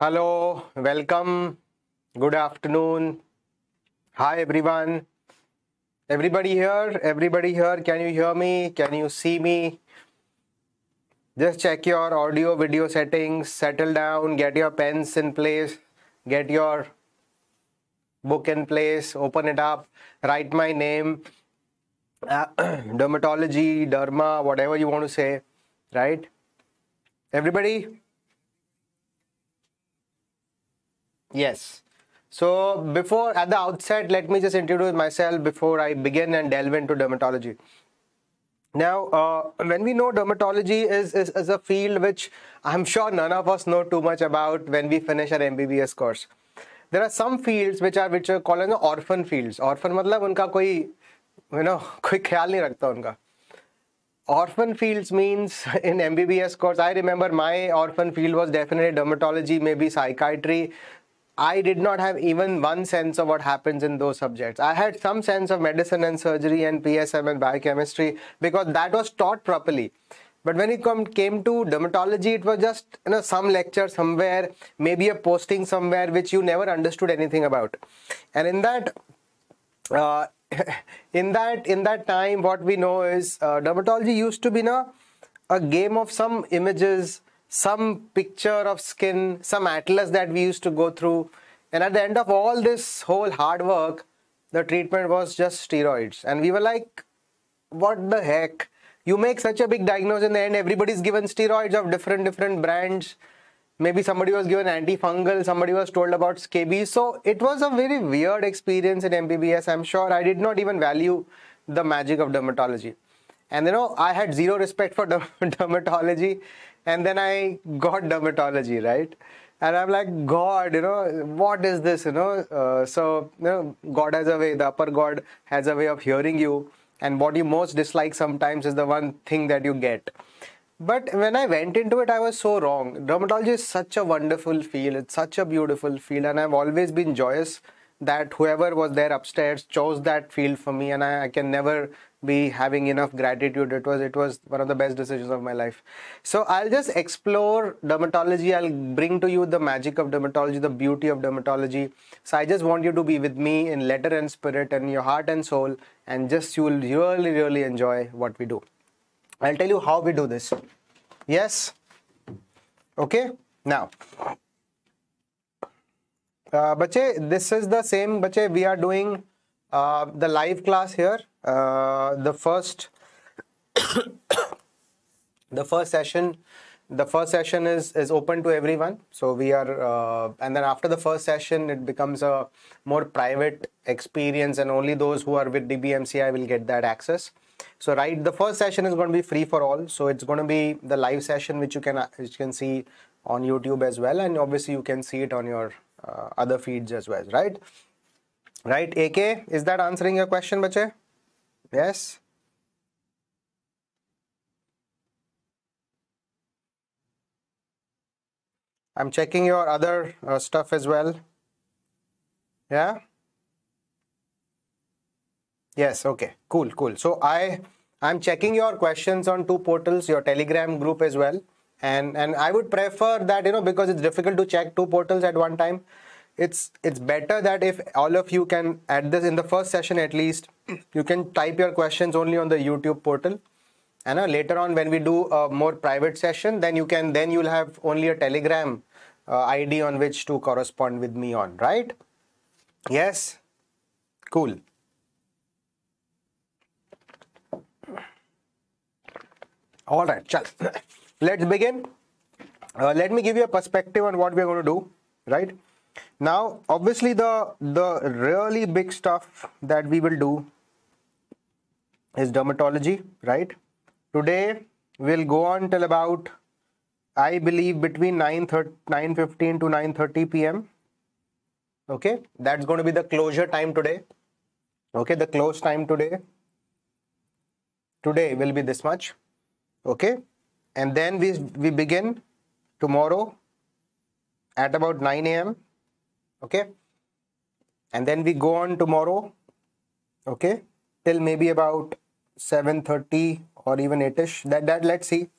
Hello, welcome, good afternoon. Hi everyone. Everybody here, can you hear me? Can you see me? Just check your audio video settings, settle down, get your pens in place, get your book in place, open it up, write my name, dermatology, derma, whatever you want to say, right? Everybody? Yes. So before, at the outset, let me just introduce myself before I begin and delve into dermatology. Now, when we know dermatology is a field which I'm sure none of us know too much about when we finish our MBBS course. There are some fields which are called as orphan fields. Orphan matlab unka koi, you know, koi khayal nahi rakhta unka. Orphan fields means in MBBS course, I remember my orphan field was definitely dermatology, maybe psychiatry. I did not have even one sense of what happens in those subjects. I had some sense of medicine and surgery and PSM and biochemistry because that was taught properly. But when it came to dermatology, it was just, you know, some lecture somewhere, maybe a posting somewhere which you never understood anything about. And in that time, what we know is dermatology used to be a game of some images, some picture of skin, some atlas that we used to go through. And at the end of all this whole hard work, the treatment was just steroids. And we were like, what the heck? You make such a big diagnosis in the end, everybody's given steroids of different brands. Maybe somebody was given antifungal, somebody was told about scabies. So it was a very weird experience in MBBS. I'm sure I did not even value the magic of dermatology. And you know, I had zero respect for dermatology. And then I got dermatology, right? And I'm like, God, you know, what is this, you know? So, you know, God has a way, the upper God has a way of hearing you. And what you most dislike sometimes is the one thing that you get. But when I went into it, I was so wrong. Dermatology is such a wonderful field. It's such a beautiful field. And I've always been joyous that whoever was there upstairs chose that field for me. And I can never be having enough gratitude. It was one of the best decisions of my life. So I'll just explore dermatology. I'll bring to you the magic of dermatology, the beauty of dermatology. So I just want you to be with me in letter and spirit and your heart and soul. And just you will really, really enjoy what we do. I'll tell you how we do this. Yes. Okay. Now, bache, this is the same. Bache, we are doing the live class here. The first session is open to everyone. So we are, and then after the first session, it becomes a more private experience, and only those who are with DBMCI will get that access. So right, the first session is going to be free for all. So it's going to be the live session, which you can see on YouTube as well, and obviously you can see it on your other feeds as well, right? Right, AK, is that answering your question, bache? Yes. I'm checking your other stuff as well. Yeah. Yes. Okay. Cool. Cool. So I'm checking your questions on two portals, your Telegram group as well. And I would prefer that, you know, because it's difficult to check two portals at one time. It's better that if all of you can, at this, in the first session at least, you can type your questions only on the YouTube portal, and later on when we do a more private session, then you'll have only a Telegram ID on which to correspond with me on, right? Yes. Cool. All right, let's begin. Let me give you a perspective on what we're going to do, right? Now, obviously, the really big stuff that we will do is dermatology, right? Today, we'll go on till about, I believe, between 9:15 to 9:30 p.m. Okay, that's going to be the closure time today. Okay, the close time today. Today will be this much. Okay, and then we begin tomorrow at about 9 a.m. Okay, and then we go on tomorrow, okay, till maybe about 7:30 or even 8ish. Let's see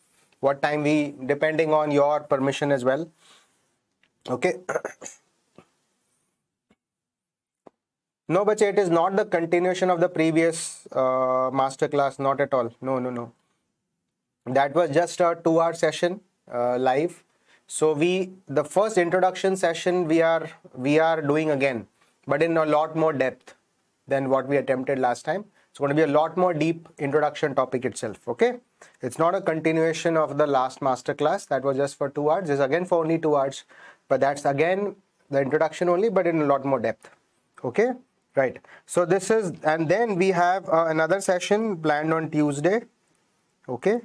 what time, depending on your permission as well. Okay. No, but it is not the continuation of the previous master class, not at all. No, no, no. That was just a 2-hour session live. So the first introduction session we are doing again, but in a lot more depth than what we attempted last time. It's going to be a lot more deep introduction topic itself. Okay. It's not a continuation of the last master class. That was just for 2 hours. It's again for only 2 hours, but that's again the introduction only, but in a lot more depth. Okay. Right. So this is, and then we have another session planned on Tuesday. Okay.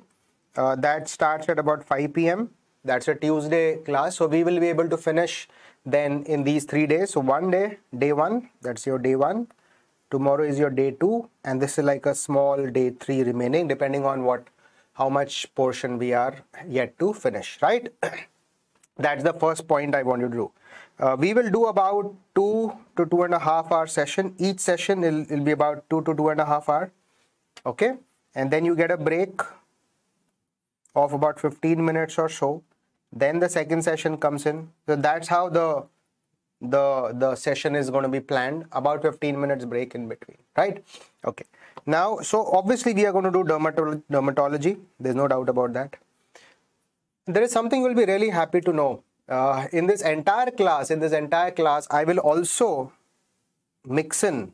That starts at about 5 PM. That's a Tuesday class. So we will be able to finish then in these 3 days. So one day, day 1, that's your day 1. Tomorrow is your day 2. And this is like a small day 3 remaining, depending on how much portion we are yet to finish, right? That's the first point I want you to do. We will do about 2 to 2.5 hour session. Each session will be about 2 to 2.5 hours. Okay. And then you get a break of about 15 minutes or so. Then the second session comes in. So that's how the session is going to be planned, about 15 minutes break in between, right? Okay. Now, so obviously we are going to do dermatology. There's no doubt about that. There is something you'll be really happy to know. In this entire class, I will also mix in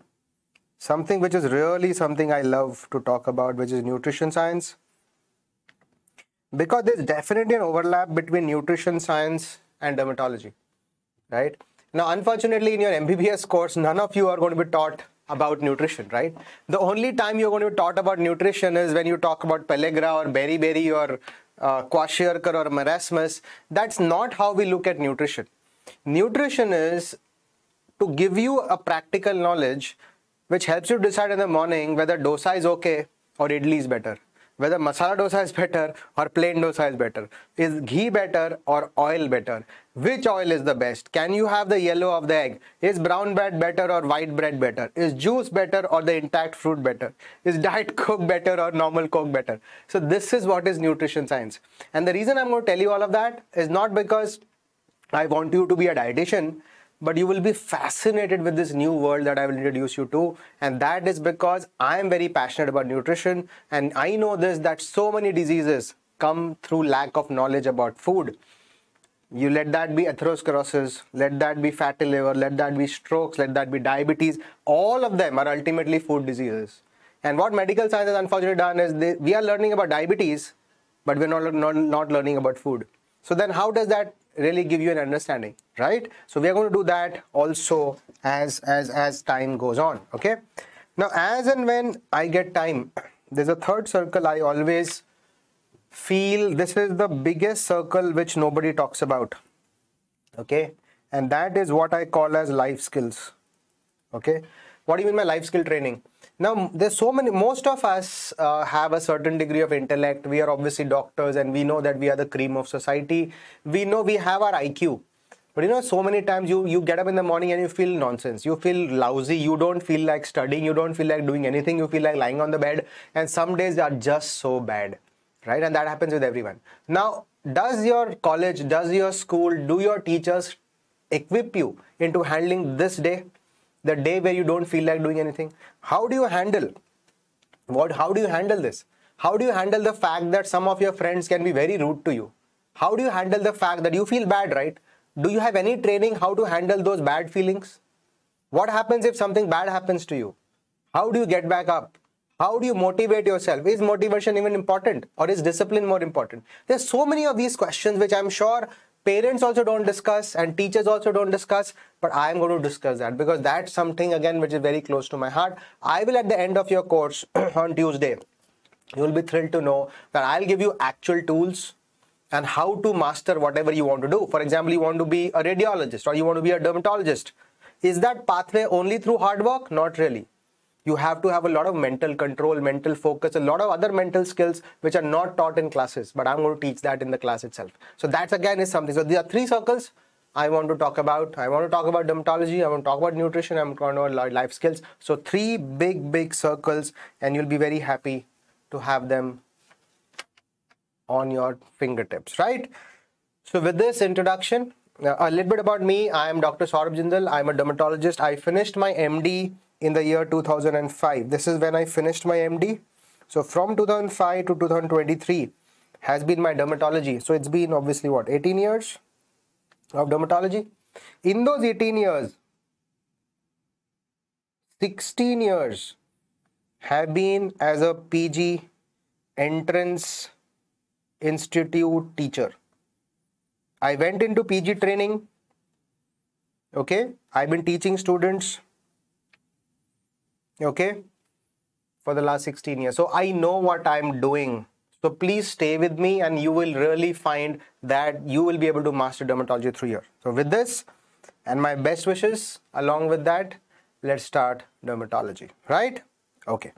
something which is really something I love to talk about, which is nutrition science. Because there's definitely an overlap between nutrition science and dermatology, right? Now, unfortunately, in your MBBS course, none of you are going to be taught about nutrition, right? The only time you're going to be taught about nutrition is when you talk about pellagra or beriberi or kwashiorkor or marasmus. That's not how we look at nutrition. Nutrition is to give you a practical knowledge which helps you decide in the morning whether dosa is okay or idli is better. Whether masala dosa is better or plain dosa is better, is ghee better or oil better, which oil is the best, can you have the yellow of the egg, is brown bread better or white bread better, is juice better or the intact fruit better, is diet coke better or normal coke better. So this is what is nutrition science. And the reason I'm going to tell you all of that is not because I want you to be a dietitian, but you will be fascinated with this new world that I will introduce you to. And that is because I am very passionate about nutrition. And I know that so many diseases come through lack of knowledge about food. You let that be atherosclerosis, let that be fatty liver, let that be strokes, let that be diabetes. All of them are ultimately food diseases. And what medical science has unfortunately done is we are learning about diabetes, but we're not learning about food. So then how does that really give you an understanding, right? So we are going to do that also as time goes on. Okay. Now, as and when I get time, there's a third circle I always feel this is the biggest circle which nobody talks about. Okay. And that is what I call as life skills. Okay. What do you mean by life skill training? Now, there's so many, most of us have a certain degree of intellect. We are obviously doctors and we know that we are the cream of society. We know we have our IQ. But you know, so many times you get up in the morning and you feel nonsense. You feel lousy. You don't feel like studying. You don't feel like doing anything. You feel like lying on the bed. And some days are just so bad, right? And that happens with everyone. Now, does your college, does your school, do your teachers equip you into handling this day? The day where you don't feel like doing anything? How do you handle? How do you handle this? How do you handle the fact that some of your friends can be very rude to you? How do you handle the fact that you feel bad, right? Do you have any training how to handle those bad feelings? What happens if something bad happens to you? How do you get back up? How do you motivate yourself? Is motivation even important, or is discipline more important? There's so many of these questions which I'm sure parents also don't discuss and teachers also don't discuss, but I am going to discuss that because that's something again which is very close to my heart. I will, at the end of your course on Tuesday, you will be thrilled to know that I'll give you actual tools and how to master whatever you want to do. For example, you want to be a radiologist or you want to be a dermatologist. Is that pathway only through hard work? Not really. You have to have a lot of mental control, mental focus, a lot of other mental skills which are not taught in classes, but I'm going to teach that in the class itself. So that's again is something. So there are three circles I want to talk about. I want to talk about dermatology, I want to talk about nutrition, I'm going to talk about life skills. So three big circles, and you'll be very happy to have them on your fingertips, right? So with this introduction, A little bit about me. I am Dr. Saurabh Jindal. I am a dermatologist. I finished my MD in the year 2005. This is when I finished my MD. So from 2005 to 2023 has been my dermatology. So it's been obviously what, 18 years of dermatology. In those 18 years, 16 years have been as a PG entrance institute teacher. I went into PG training, okay, I've been teaching students, okay, for the last 16 years. So I know what I'm doing. So please stay with me and you will really find that you will be able to master dermatology through here. So with this and my best wishes along with that, let's start dermatology, right? Okay.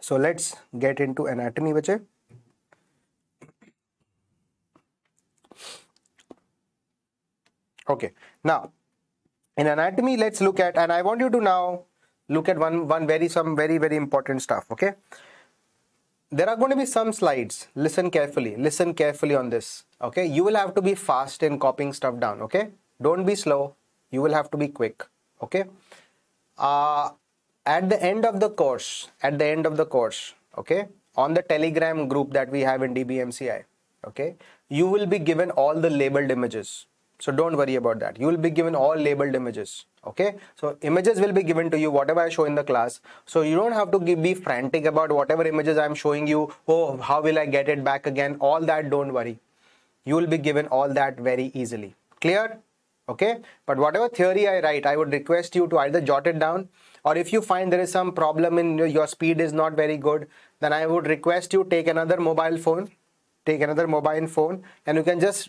So let's get into anatomy, bache. Okay, now in anatomy, let's look at, and I want you to now look at some very, very important stuff, okay? There are going to be some slides. Listen carefully on this, okay? You will have to be fast in copying stuff down, okay? Don't be slow. You will have to be quick, okay? At the end of the course, okay, on the Telegram group that we have in DBMCI, okay, you will be given all the labeled images. So don't worry about that. You will be given all labeled images. Okay. So images will be given to you, whatever I show in the class. So you don't have to be frantic about whatever images I'm showing you. Oh, how will I get it back again? All that, don't worry. You will be given all that very easily. Clear? Okay. But whatever theory I write, I would request you to either jot it down, or if you find there is some problem in your speed is not very good, then I would request you take another mobile phone, and you can just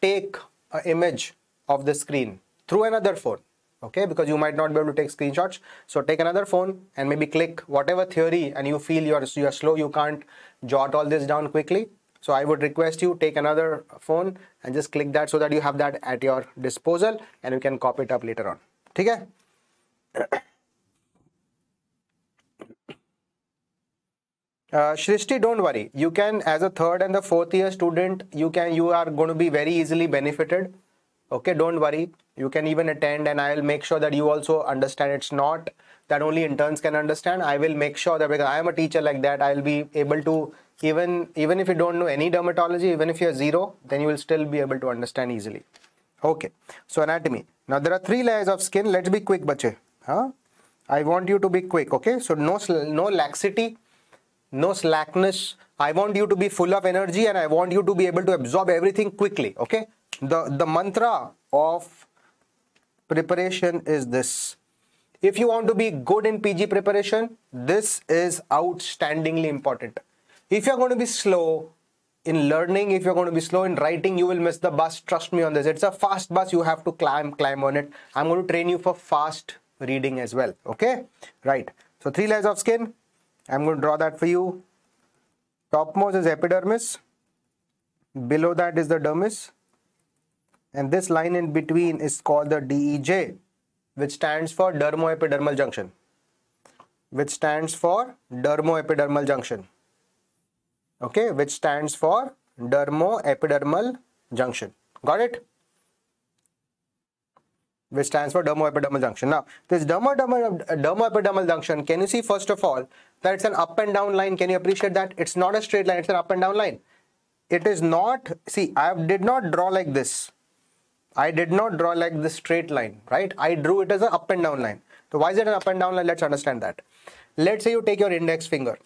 take an image of the screen through another phone, okay, because you might not be able to take screenshots. So take another phone and maybe click whatever theory and you feel you're slow, you can't jot all this down quickly. So I would request you take another phone and just click that so that you have that at your disposal and you can copy it up later on. Okay? Shrishti, don't worry. You can, as a third and the fourth year student, you are going to be very easily benefited. Okay, don't worry. You can even attend and I will make sure that you also understand. It's not that only interns can understand. I will make sure that, because I am a teacher like that, I will be able to, even if you don't know any dermatology, even if you are zero, then you will still be able to understand easily. Okay, so anatomy. Now there are three layers of skin. Let's be quick, bache. Huh? I want you to be quick, okay? So no laxity. No slackness. I want you to be full of energy and I want you to be able to absorb everything quickly, okay? The mantra of preparation is this. If you want to be good in PG preparation, this is outstandingly important. If you're going to be slow in learning, if you're going to be slow in writing, you will miss the bus. Trust me on this. It's a fast bus. You have to climb on it. I'm going to train you for fast reading as well, okay? Right. So three layers of skin. I'm going to draw that for you. Topmost is epidermis. Below that is the dermis. And this line in between is called the DEJ, which stands for dermoepidermal junction. Okay, which stands for dermoepidermal junction. Got it? Which stands for dermoepidermal junction. Now, this dermoepidermal junction, can you see first of all that it's an up and down line? Can you appreciate that? It's not a straight line, it's an up and down line. It is not, see, I did not draw like this. I did not draw like this straight line, right? I drew it as an up and down line. So why is it an up and down line? Let's understand that. Let's say you take your index finger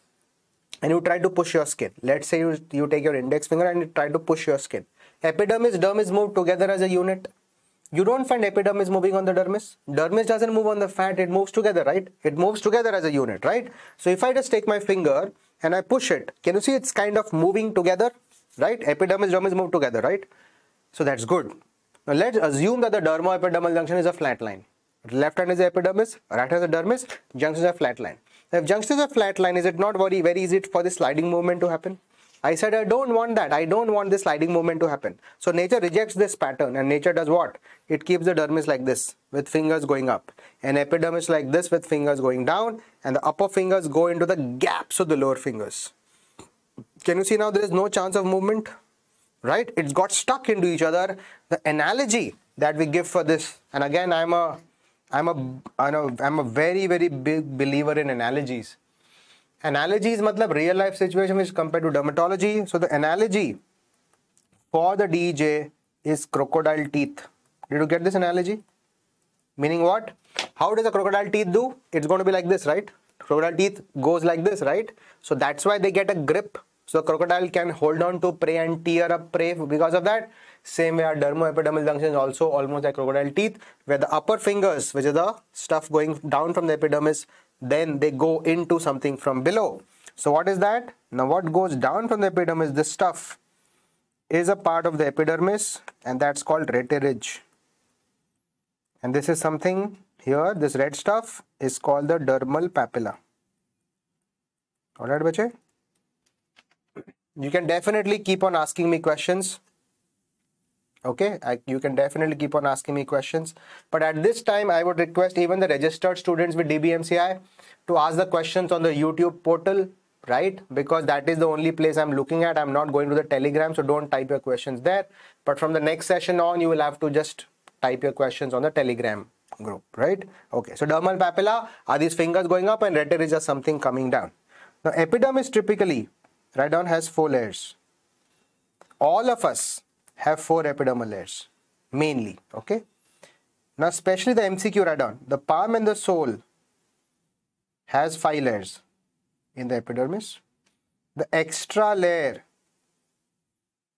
and you try to push your skin. Let's say you take your index finger and you try to push your skin. Epidermis, dermis move together as a unit. You don't find epidermis moving on the dermis. Dermis doesn't move on the fat, it moves together, right? It moves together as a unit, right? So if I just take my finger and I push it, can you see it's kind of moving together, right? Epidermis, dermis move together, right? So that's good. Now let's assume that the dermoepidermal junction is a flat line. Left hand is the epidermis, right hand is the dermis, junction is a flat line. Now if junction is a flat line, is it not very easy for the sliding movement to happen? I said, I don't want that. I don't want this sliding movement to happen. So nature rejects this pattern and nature does what? It keeps the dermis like this with fingers going up and epidermis like this with fingers going down, and the upper fingers go into the gaps of the lower fingers. Can you see now there is no chance of movement? right? It's got stuck into each other. The analogy that we give for this, and again, I'm a very, very big believer in analogies. Analogies matlab real life situation is compared to dermatology. So the analogy for the DJ is crocodile teeth. Did you get this analogy? Meaning what? How does a crocodile teeth do? It's going to be like this, right? Crocodile teeth goes like this, right? So that's why they get a grip. So a crocodile can hold on to prey and tear up prey because of that. Same way our dermoepidermal junction is also almost like crocodile teeth, where the upper fingers, which is the stuff going down from the epidermis, then they go into something from below. So what is that? Now what goes down from the epidermis, this stuff, is a part of the epidermis, and that's called retirage. And this is something here, this red stuff is called the dermal papilla. Alright, bache? You can definitely keep on asking me questions. Okay, you can definitely keep on asking me questions. But at this time, I would request even the registered students with DBMCI to ask the questions on the YouTube portal, right? Because that is the only place I'm looking at. I'm not going to the Telegram, so don't type your questions there. But from the next session on, you will have to just type your questions on the Telegram group, right? Okay, so dermal papilla are these fingers going up, and retirage is something coming down. Now, epidermis typically, right down, has 4 layers. All of us have 4 epidermal layers, mainly, okay? Now, especially the MCQ, right down, the palm and the sole has 5 layers in the epidermis. The extra layer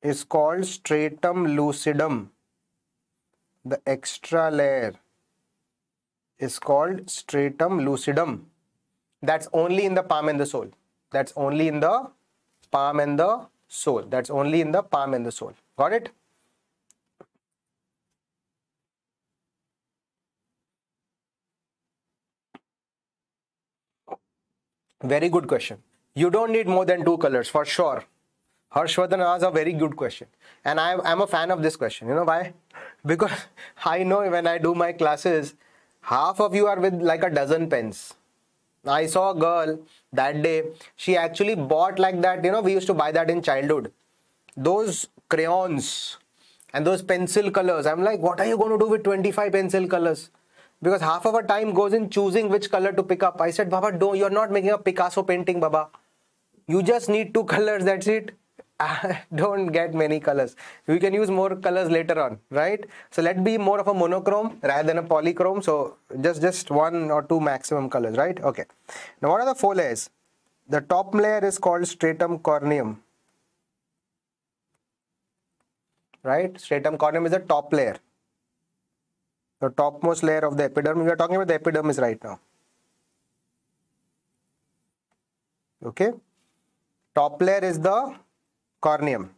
is called stratum lucidum. The extra layer is called stratum lucidum. That's only in the palm and the sole. That's only in the palm and the sole. That's only in the palm and the sole. Got it? Very good question. You don't need more than 2 colors for sure. Harshvardhan asks a very good question. And I'm a fan of this question. You know why? Because I know when I do my classes, half of you are with like a dozen pens. I saw a girl that day. She actually bought like that. You know, we used to buy that in childhood. Those crayons and those pencil colors. I'm like, what are you going to do with 25 pencil colors? Because half of our time goes in choosing which color to pick up. I said, Baba, don't, you're not making a Picasso painting, Baba. You just need 2 colors, that's it. Don't get many colors. You can use more colors later on, right? So let's be more of a monochrome rather than a polychrome. So just 1 or 2 maximum colors, right? Okay. Now what are the 4 layers? The top layer is called stratum corneum. Right? Stratum corneum is the top layer. The topmost layer of the epidermis. We are talking about the epidermis right now. Okay. Top layer is the corneum.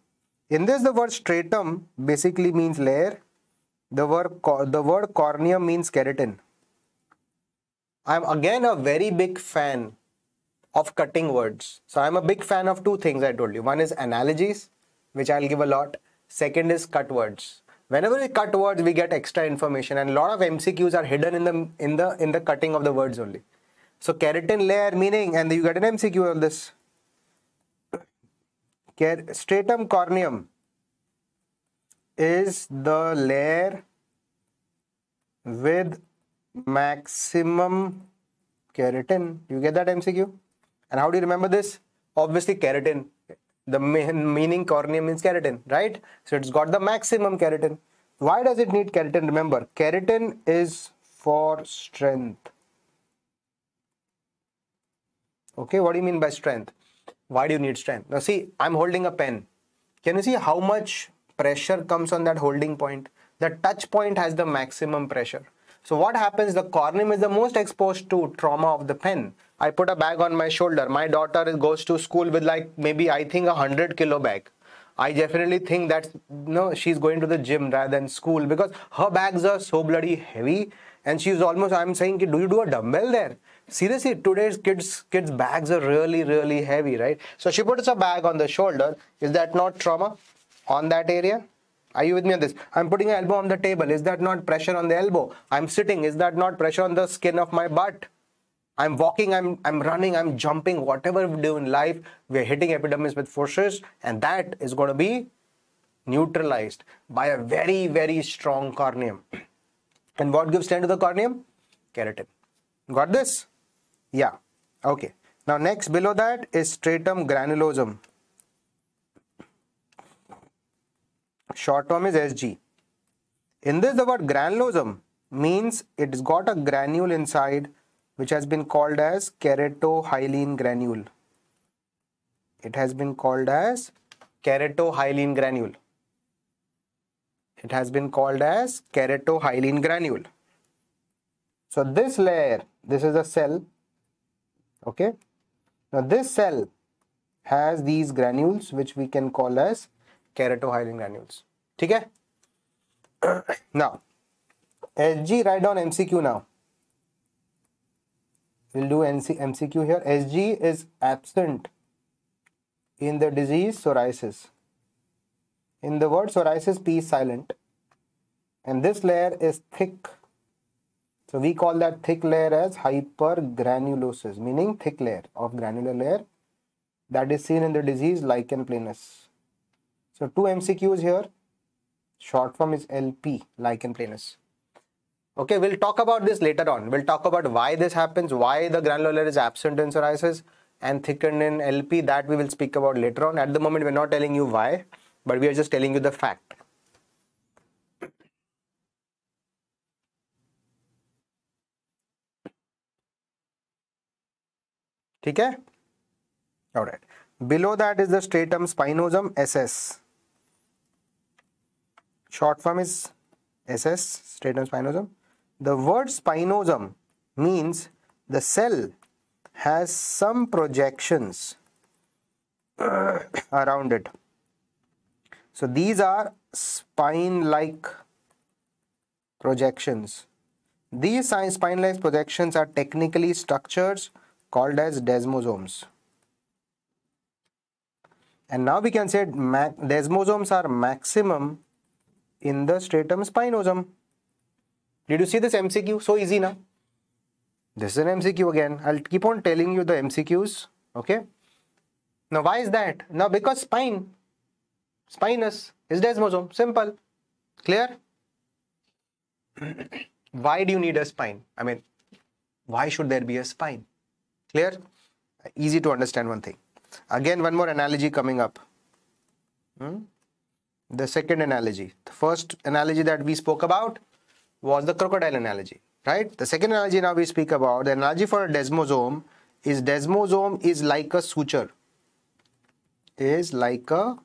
In this, the word stratum basically means layer. The word corneum means keratin. I'm again a very big fan of cutting words. So I'm a big fan of 2 things I told you. One is analogies, which I'll give a lot. Second is cut words. Whenever we cut words, we get extra information, and a lot of MCQs are hidden in the cutting of the words only. So keratin layer meaning, and you get an MCQ on this. Stratum corneum is the layer with maximum keratin. You get that MCQ? And how do you remember this? Obviously keratin. The main meaning corneum means keratin, right? So it's got the maximum keratin. Why does it need keratin? Remember, keratin is for strength. Okay, what do you mean by strength? Why do you need strength? Now see, I'm holding a pen. Can you see how much pressure comes on that holding point? The touch point has the maximum pressure. So what happens? The corneum is the most exposed to trauma of the pen. I put a bag on my shoulder. My daughter goes to school with like maybe I think a 100-kilo bag. I definitely think that no, she's going to the gym rather than school because her bags are so bloody heavy. And she's almost, I'm saying, do you do a dumbbell there? Seriously, today's kids' bags are really, really heavy, right? So she puts a bag on the shoulder. Is that not trauma on that area? Are you with me on this? I'm putting an elbow on the table. Is that not pressure on the elbow? I'm sitting. Is that not pressure on the skin of my butt? I'm walking, I'm running, I'm jumping, whatever we do in life, we're hitting epidermis with forces, and that is going to be neutralized by a very, very strong corneum. And what gives strength to the corneum? Keratin. Got this? Yeah. Okay. Now next below that is stratum granulosum. Short form is SG. In this, the word granulosum means it's got a granule inside which has been called as keratohyaline granule. It has been called as keratohyaline granule. It has been called as keratohyaline granule. So this layer, this is a cell. Okay. Now this cell has these granules which we can call as keratohyaline granules. Okay. Now, SG, write down MCQ now. We'll do MCQ here. SG is absent in the disease psoriasis. In the word psoriasis, P is silent. And this layer is thick. So we call that thick layer as hypergranulosis, meaning thick layer of granular layer that is seen in the disease lichen planus. So two MCQs here. Short form is LP, lichen planus. Okay, we'll talk about this later on. We'll talk about why this happens, why the granular layer is absent in psoriasis and thickened in LP. That we will speak about later on. At the moment, we're not telling you why, but we are just telling you the fact. Okay? Alright. Below that is the stratum spinosum, SS. Short form is SS, stratum spinosum. The word spinosum means the cell has some projections around it. So these are spine-like projections. These spine-like projections are technically structures called as desmosomes. And now we can say desmosomes are maximum in the stratum spinosum. Did you see this MCQ? So easy now. This is an MCQ again. I'll keep on telling you the MCQs. Okay. Now why is that? Now because spinus is desmosome. Simple. Clear? Why do you need a spine? I mean, why should there be a spine? Clear? Easy to understand one thing. Again, one more analogy coming up. The second analogy. The first analogy that we spoke about was the crocodile analogy, right? The second analogy now we speak about, the analogy for a desmosome is like a suture. Is like a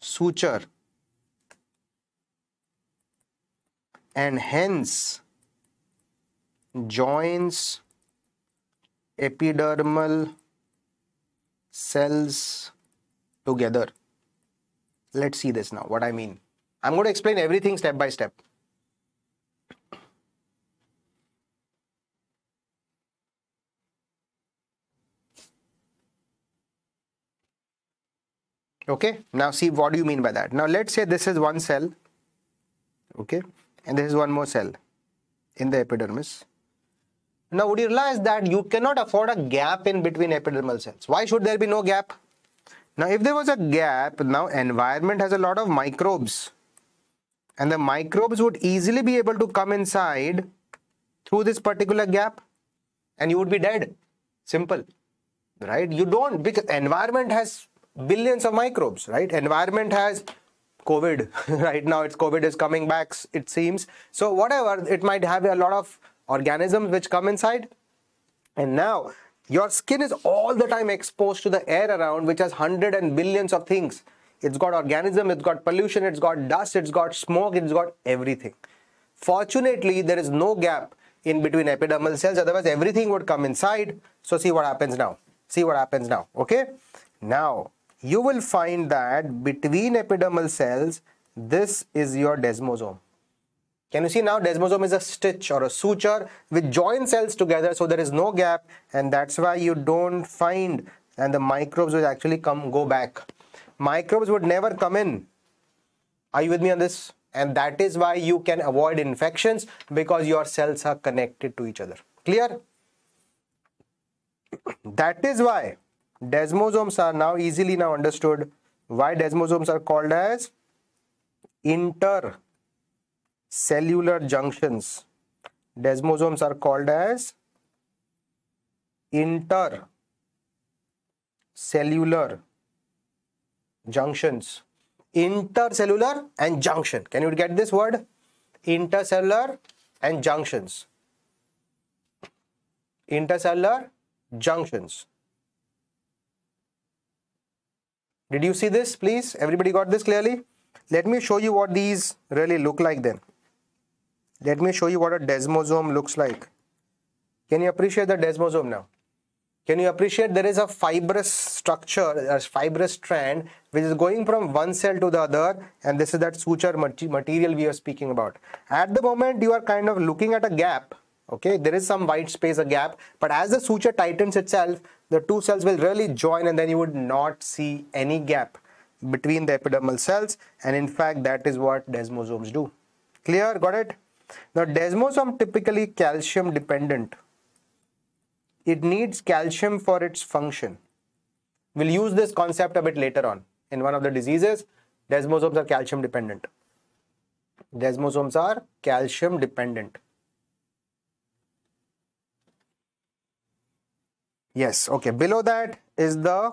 suture. And hence joins epidermal cells together. Let's see this now, what I mean. I'm going to explain everything step by step. Okay, now see what do you mean by that. Now let's say this is one cell, okay, and this is one more cell in the epidermis. Now would you realize that you cannot afford a gap in between epidermal cells? Why should there be no gap? Now, if there was a gap, now environment has a lot of microbes and the microbes would easily be able to come inside through this particular gap and you would be dead. Simple, right? You don't, because environment has billions of microbes, right? Environment has COVID, right now it's COVID is coming back, it seems. So whatever, it might have a lot of organisms which come inside and now your skin is all the time exposed to the air around which has hundreds and billions of things. It's got organism, it's got pollution, it's got dust, it's got smoke, it's got everything. Fortunately, there is no gap in between epidermal cells, otherwise everything would come inside. So see what happens now. See what happens now, okay? Now, you will find that between epidermal cells, this is your desmosome. Can you see now desmosome is a stitch or a suture which joins cells together, so there is no gap and that's why you don't find, and the microbes will actually go back. Microbes would never come in. Are you with me on this? And that is why you can avoid infections because your cells are connected to each other. Clear? That is why desmosomes are now easily understood why desmosomes are called as intercellular junctions. Desmosomes are called as intercellular junctions. Intercellular and junction. Can you get this word? Intercellular and junctions. Intercellular junctions. Did you see this? Please, everybody got this clearly? Let me show you what these really look like then. Let me show you what a desmosome looks like. Can you appreciate the desmosome now? Can you appreciate there is a fibrous structure, a fibrous strand which is going from one cell to the other, and this is that suture material we are speaking about. At the moment you are kind of looking at a gap, okay, there is some white space, a gap, but as the suture tightens itself, the two cells will really join and then you would not see any gap between the epidermal cells, and in fact that is what desmosomes do. Clear? Got it? Now desmosome typically calcium dependent. It needs calcium for its function. We'll use this concept a bit later on. In one of the diseases, desmosomes are calcium dependent. Desmosomes are calcium dependent. Yes, okay. Below that is the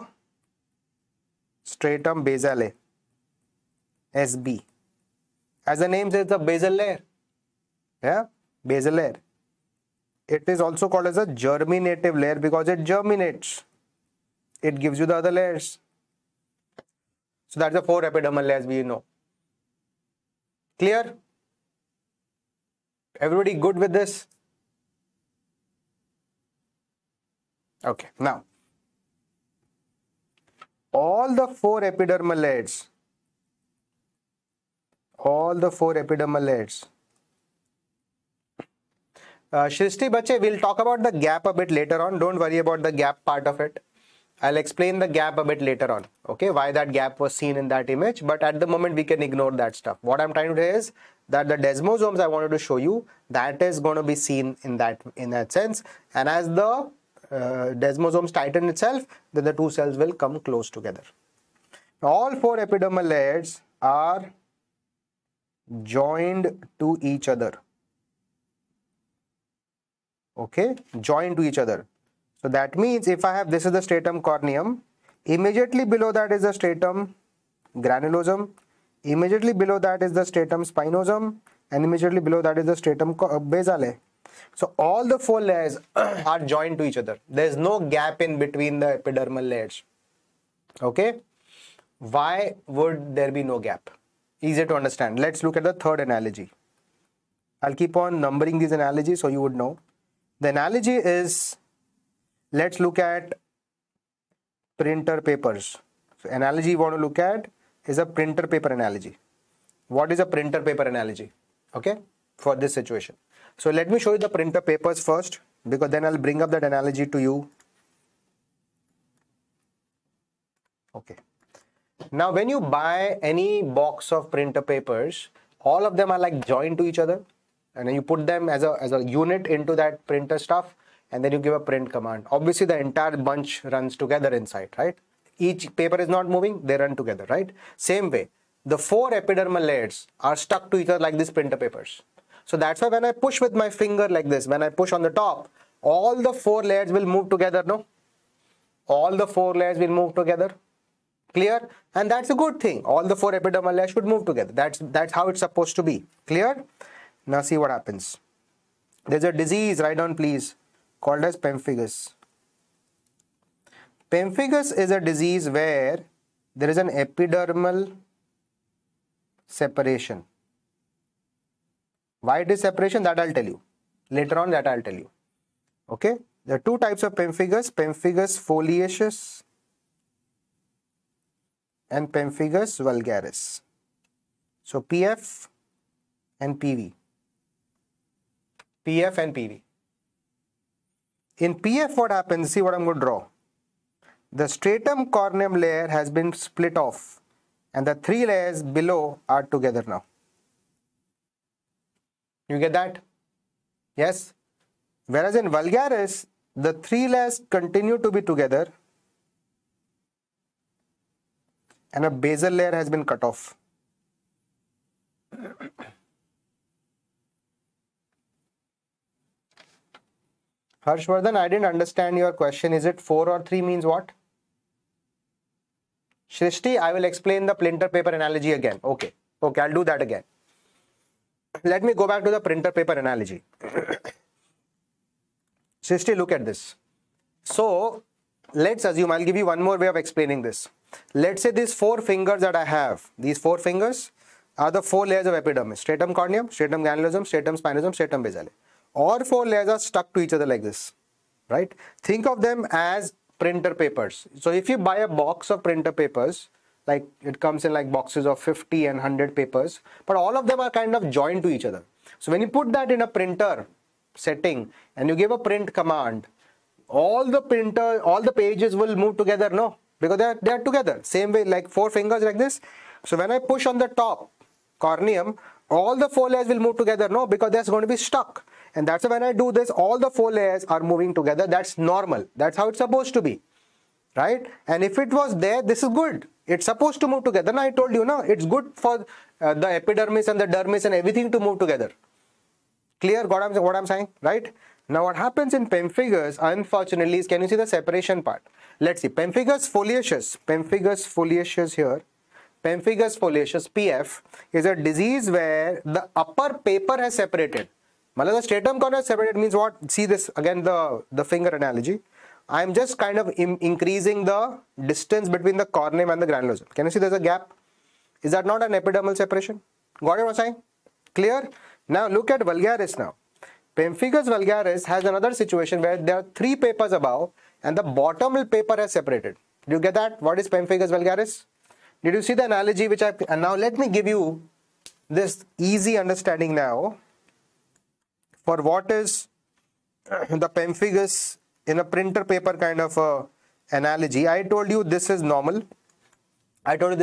stratum basale, SB. As the name says, the basal layer. Yeah, basal layer. It is also called as a germinative layer because it germinates. It gives you the other layers. So that's the four epidermal layers we know. Clear? Everybody good with this? Okay, now all the four epidermal layers, Shrishti Bache, we'll talk about the gap a bit later on. Don't worry about the gap part of it. I'll explain the gap a bit later on. Okay, why that gap was seen in that image. But at the moment, we can ignore that stuff. What I'm trying to say is that the desmosomes I wanted to show you, that is going to be seen in that sense. And as the desmosomes tighten itself, then the two cells will come close together. Now, all four epidermal layers are joined to each other. Okay, joined to each other. So that means if I have, this is the stratum corneum, immediately below that is the stratum granulosum, immediately below that is the stratum spinosum, and immediately below that is the stratum basale. So all the four layers are joined to each other. There is no gap in between the epidermal layers. Okay, why would there be no gap? Easy to understand. Let's look at the third analogy. I'll keep on numbering these analogies so you would know. The analogy is, let's look at printer papers. So analogy you want to look at is a printer paper analogy. What is a printer paper analogy? Okay, for this situation. So let me show you the printer papers first, because then I'll bring up that analogy to you. Okay. Now when you buy any box of printer papers, all of them are like joined to each other. And then you put them as a unit into that printer stuff, and then you give a print command. Obviously, the entire bunch runs together inside, right? Each paper is not moving, they run together, right? Same way, the four epidermal layers are stuck to each other like these printer papers. So that's why when I push with my finger like this, when I push on the top, all the four layers will move together, no? All the four layers will move together. Clear? And that's a good thing. All the four epidermal layers should move together. That's how it's supposed to be. Clear? Now see what happens. There's a disease, write down please, called as pemphigus. Pemphigus is a disease where there is an epidermal separation. Why it is separation, that I'll tell you. Later on that I'll tell you. Okay. There are two types of pemphigus. Pemphigus foliaceus and pemphigus vulgaris. So PF and PV. PF and PV. In PF what happens, see what I'm going to draw. The stratum corneum layer has been split off and the three layers below are together now. You get that? Yes. Whereas in vulgaris, the three layers continue to be together and a basal layer has been cut off. Harshvardhan, I didn't understand your question. Is it 4 or 3 means what? Shrishti, I will explain the printer paper analogy again. Okay. Okay, I'll do that again. Let me go back to the printer paper analogy. Shrishti, look at this. So, let's assume, I'll give you one more way of explaining this. Let's say these 4 fingers that I have, these 4 fingers are the 4 layers of epidermis. Stratum corneum, stratum granulosum, stratum spinosum, stratum basale. All 4 layers are stuck to each other like this, right? Think of them as printer papers. So if you buy a box of printer papers, like it comes in like boxes of 50 and 100 papers, but all of them are kind of joined to each other. So when you put that in a printer setting and you give a print command, all the pages will move together, no? Because they are together. Same way, like 4 fingers like this. So when I push on the top corneum, all the 4 layers will move together, no? Because that's going to be stuck. And that's when I do this, all the 4 layers are moving together. That's normal. That's how it's supposed to be, right? And if it was there, this is good. It's supposed to move together. Now I told you, now it's good for the epidermis and the dermis and everything to move together. Clear what I'm saying, right? Now what happens in pemphigus, unfortunately, is, can you see the separation part? Let's see, pemphigus foliaceus here. Pemphigus foliaceus, PF, is a disease where the upper paper has separated. The stratum corneum separated means what? See this again, the finger analogy. I am just kind of increasing the distance between the corneum and the granulosum. Can you see there's a gap? Is that not an epidermal separation? Got it what I'm saying? Clear? Now look at vulgaris now. Pemphigus vulgaris has another situation where there are 3 papers above and the bottom paper has separated. Do you get that? What is pemphigus vulgaris? Did you see the analogy which I... And now let me give you this easy understanding now. For what is the pemphigus in a printer paper kind of a analogy. I told you this is normal. Can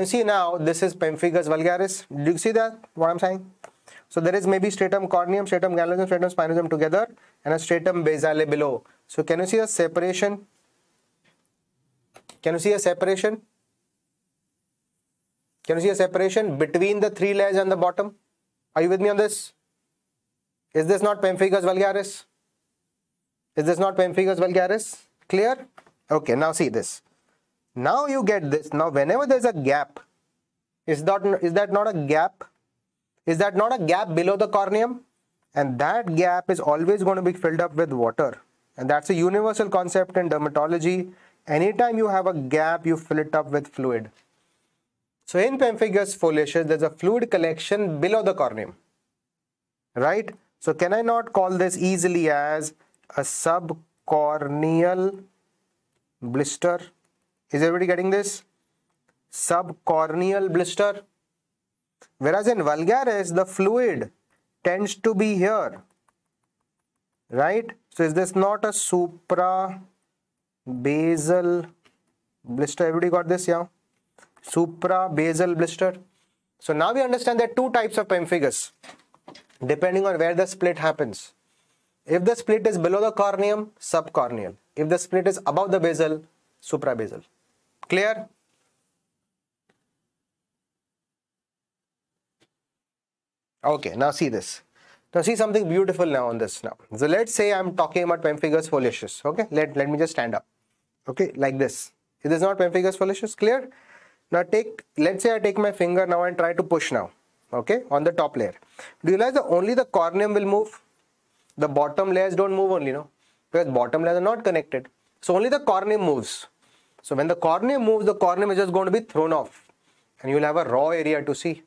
you see now this is pemphigus vulgaris? Do you see that? What I'm saying? So there is maybe stratum corneum, stratum granulosum, stratum spinosum together and a stratum basale below. So can you see a separation? Can you see a separation between the 3 layers and the bottom? Are you with me on this? Is this not pemphigus vulgaris? Clear? Okay, now see this. Now you get this. Now whenever there's a gap, is that not a gap? Is that not a gap below the corneum? And that gap is always going to be filled up with water. And that's a universal concept in dermatology. Anytime you have a gap, you fill it up with fluid. So in pemphigus foliaceus, there's a fluid collection below the corneum, right? So can I not call this easily as a subcorneal blister? Is everybody getting this? Subcorneal blister. Whereas in vulgaris, the fluid tends to be here, right? So is this not a suprabasal blister? Everybody got this, yeah? Suprabasal blister. So now we understand there are 2 types of pemphigus, depending on where the split happens. If the split is below the corneum, subcorneal. If the split is above the basal, suprabasal. Clear? Okay, now see this. Now see something beautiful now on this now. So let's say I'm talking about pemphigus foliaceus. Okay, let me just stand up. Okay, like this. Is this not pemphigus foliaceus? Clear? Now let's say I take my finger now and try to push now. Okay, on the top layer. Do you realize that only the corneum will move? The bottom layers don't move only, no? Because bottom layers are not connected. So only the corneum moves. So when the corneum moves, the corneum is just going to be thrown off. And you'll have a raw area to see.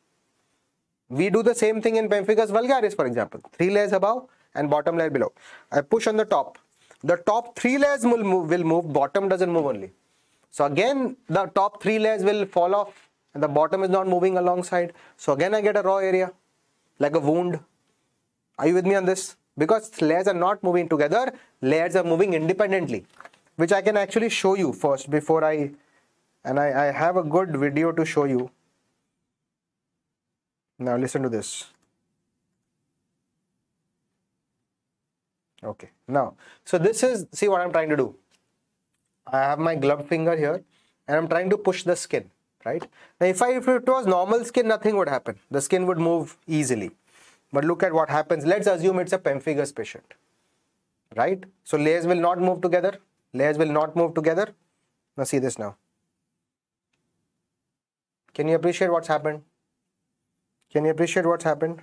We do the same thing in pemphigus vulgaris, for example. 3 layers above and bottom layer below. I push on the top. The top 3 layers will move, bottom doesn't move only. So again, the top 3 layers will fall off. And the bottom is not moving alongside. So again I get a raw area, like a wound. Are you with me on this? Because layers are not moving together, layers are moving independently. Which I can actually show you first before I have a good video to show you. Now listen to this. Okay, now. So this is, see what I'm trying to do. I have my gloved finger here and I'm trying to push the skin. Right? Now, if it was normal skin, nothing would happen. The skin would move easily. But look at what happens. Let's assume it's a pemphigus patient. right? So layers will not move together. Layers will not move together. Now see this now. Can you appreciate what's happened? Can you appreciate what's happened?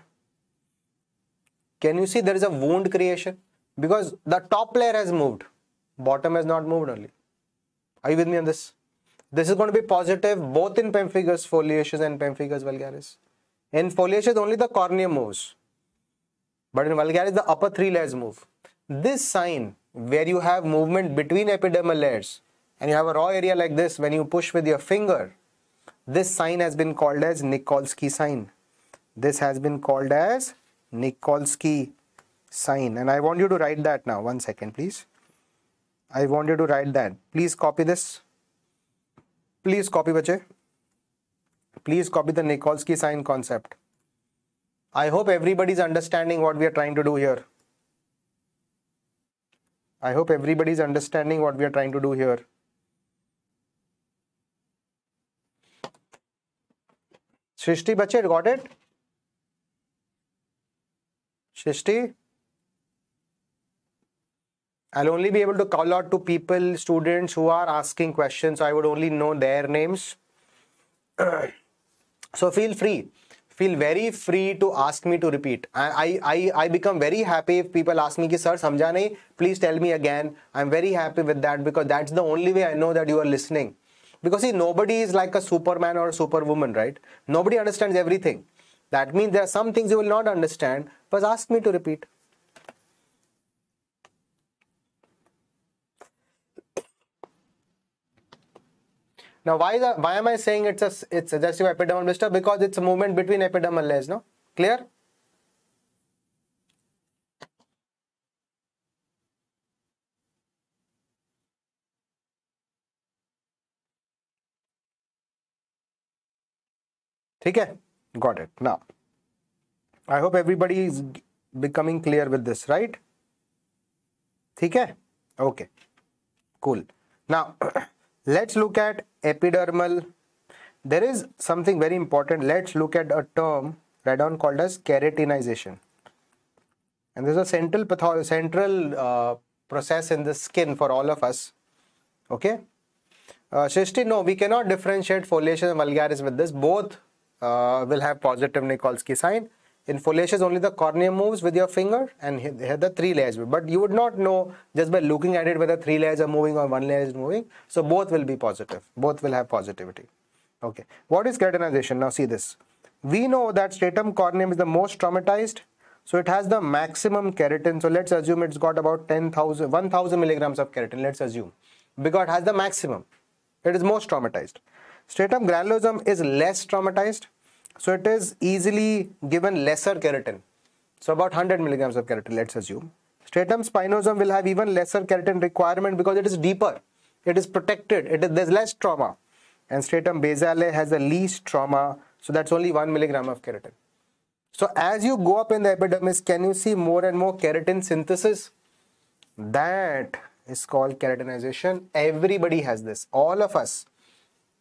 Can you see there is a wound creation? Because the top layer has moved. Bottom has not moved only. Are you with me on this? This is going to be positive both in pemphigus foliaceous and pemphigus vulgaris. In foliaceous, only the cornea moves. But in vulgaris, the upper three layers move. This sign where you have movement between epidermal layers and you have a raw area like this when you push with your finger, this sign has been called as Nikolsky sign. This has been called as Nikolsky sign. And I want you to write that now. One second, please. I want you to write that. Please copy this. Please copy, bache. Please copy the Nikolsky sign concept. I hope everybody is understanding what we are trying to do here. I hope everybody is understanding what we are trying to do here. Srishti, bache, got it? Srishti? I'll only be able to call out to people, students who are asking questions. I would only know their names. So feel free. Feel very free to ask me to repeat. I become very happy if people ask me, sir, samjha nahi, please tell me again. I'm very happy with that because that's the only way I know that you are listening. Because see, nobody is like a superman or a superwoman, right? Nobody understands everything. That means there are some things you will not understand, but ask me to repeat. Now, why am I saying it's suggestive epidermal blister? Because it's a movement between epidermal layers, no? Clear? Okay, got it. Now, I hope everybody is becoming clear with this, right? Okay, cool. Now, let's look at epidermal. There is something very important. Let's look at a term right on called as keratinization. And there's a central process in the skin for all of us. Okay. Srishti, no, we cannot differentiate foliaceous and vulgaris with this. Both will have positive Nikolsky sign. In foliaceous, only the cornea moves with your finger and here the three layers. But you would not know just by looking at it whether three layers are moving or one layer is moving. So both will be positive. Both will have positivity. Okay. What is keratinization? Now see this. We know that stratum corneum is the most traumatized. So it has the maximum keratin. So let's assume it's got about 1000 milligrams of keratin. Let's assume. Because it has the maximum. It is most traumatized. Stratum granulosum is less traumatized. So it is easily given lesser keratin. So about 100 milligrams of keratin, let's assume. Stratum spinosum will have even lesser keratin requirement because it is deeper. It is protected. There's less trauma. And stratum basale has the least trauma. So that's only 1 milligram of keratin. So as you go up in the epidermis, can you see more and more keratin synthesis? That is called keratinization. Everybody has this. All of us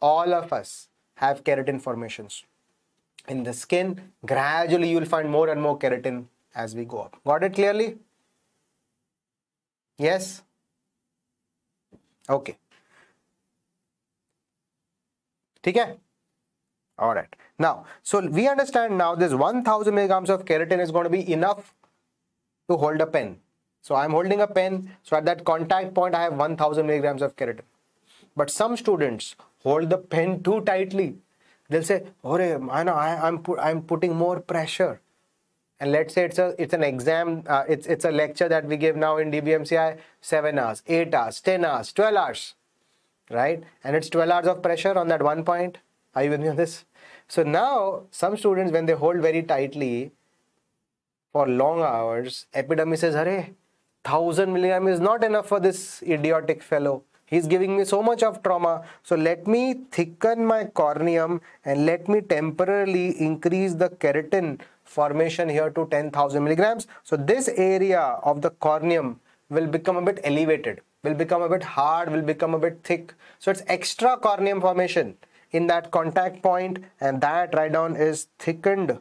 have keratin formations. In the skin, gradually you will find more and more keratin as we go up. Got it clearly? Yes? Okay. Okay? Alright. Now, so we understand now this 1000 milligrams of keratin is going to be enough to hold a pen. So I am holding a pen. So at that contact point, I have 1000 milligrams of keratin. But some students hold the pen too tightly. They'll say, I'm putting more pressure. And let's say it's a lecture that we give now in DBMCI, 7 hours, 8 hours, 10 hours, 12 hours, right? And it's 12 hours of pressure on that one point. Are you with me on this? So now some students, when they hold very tightly for long hours, epidermis says, 1000 milligrams is not enough for this idiotic fellow. He's giving me so much of trauma. So let me thicken my corneum and let me temporarily increase the keratin formation here to 10,000 milligrams. So this area of the corneum will become a bit elevated, will become a bit hard, will become a bit thick. So it's extra corneum formation in that contact point, and that right down is thickened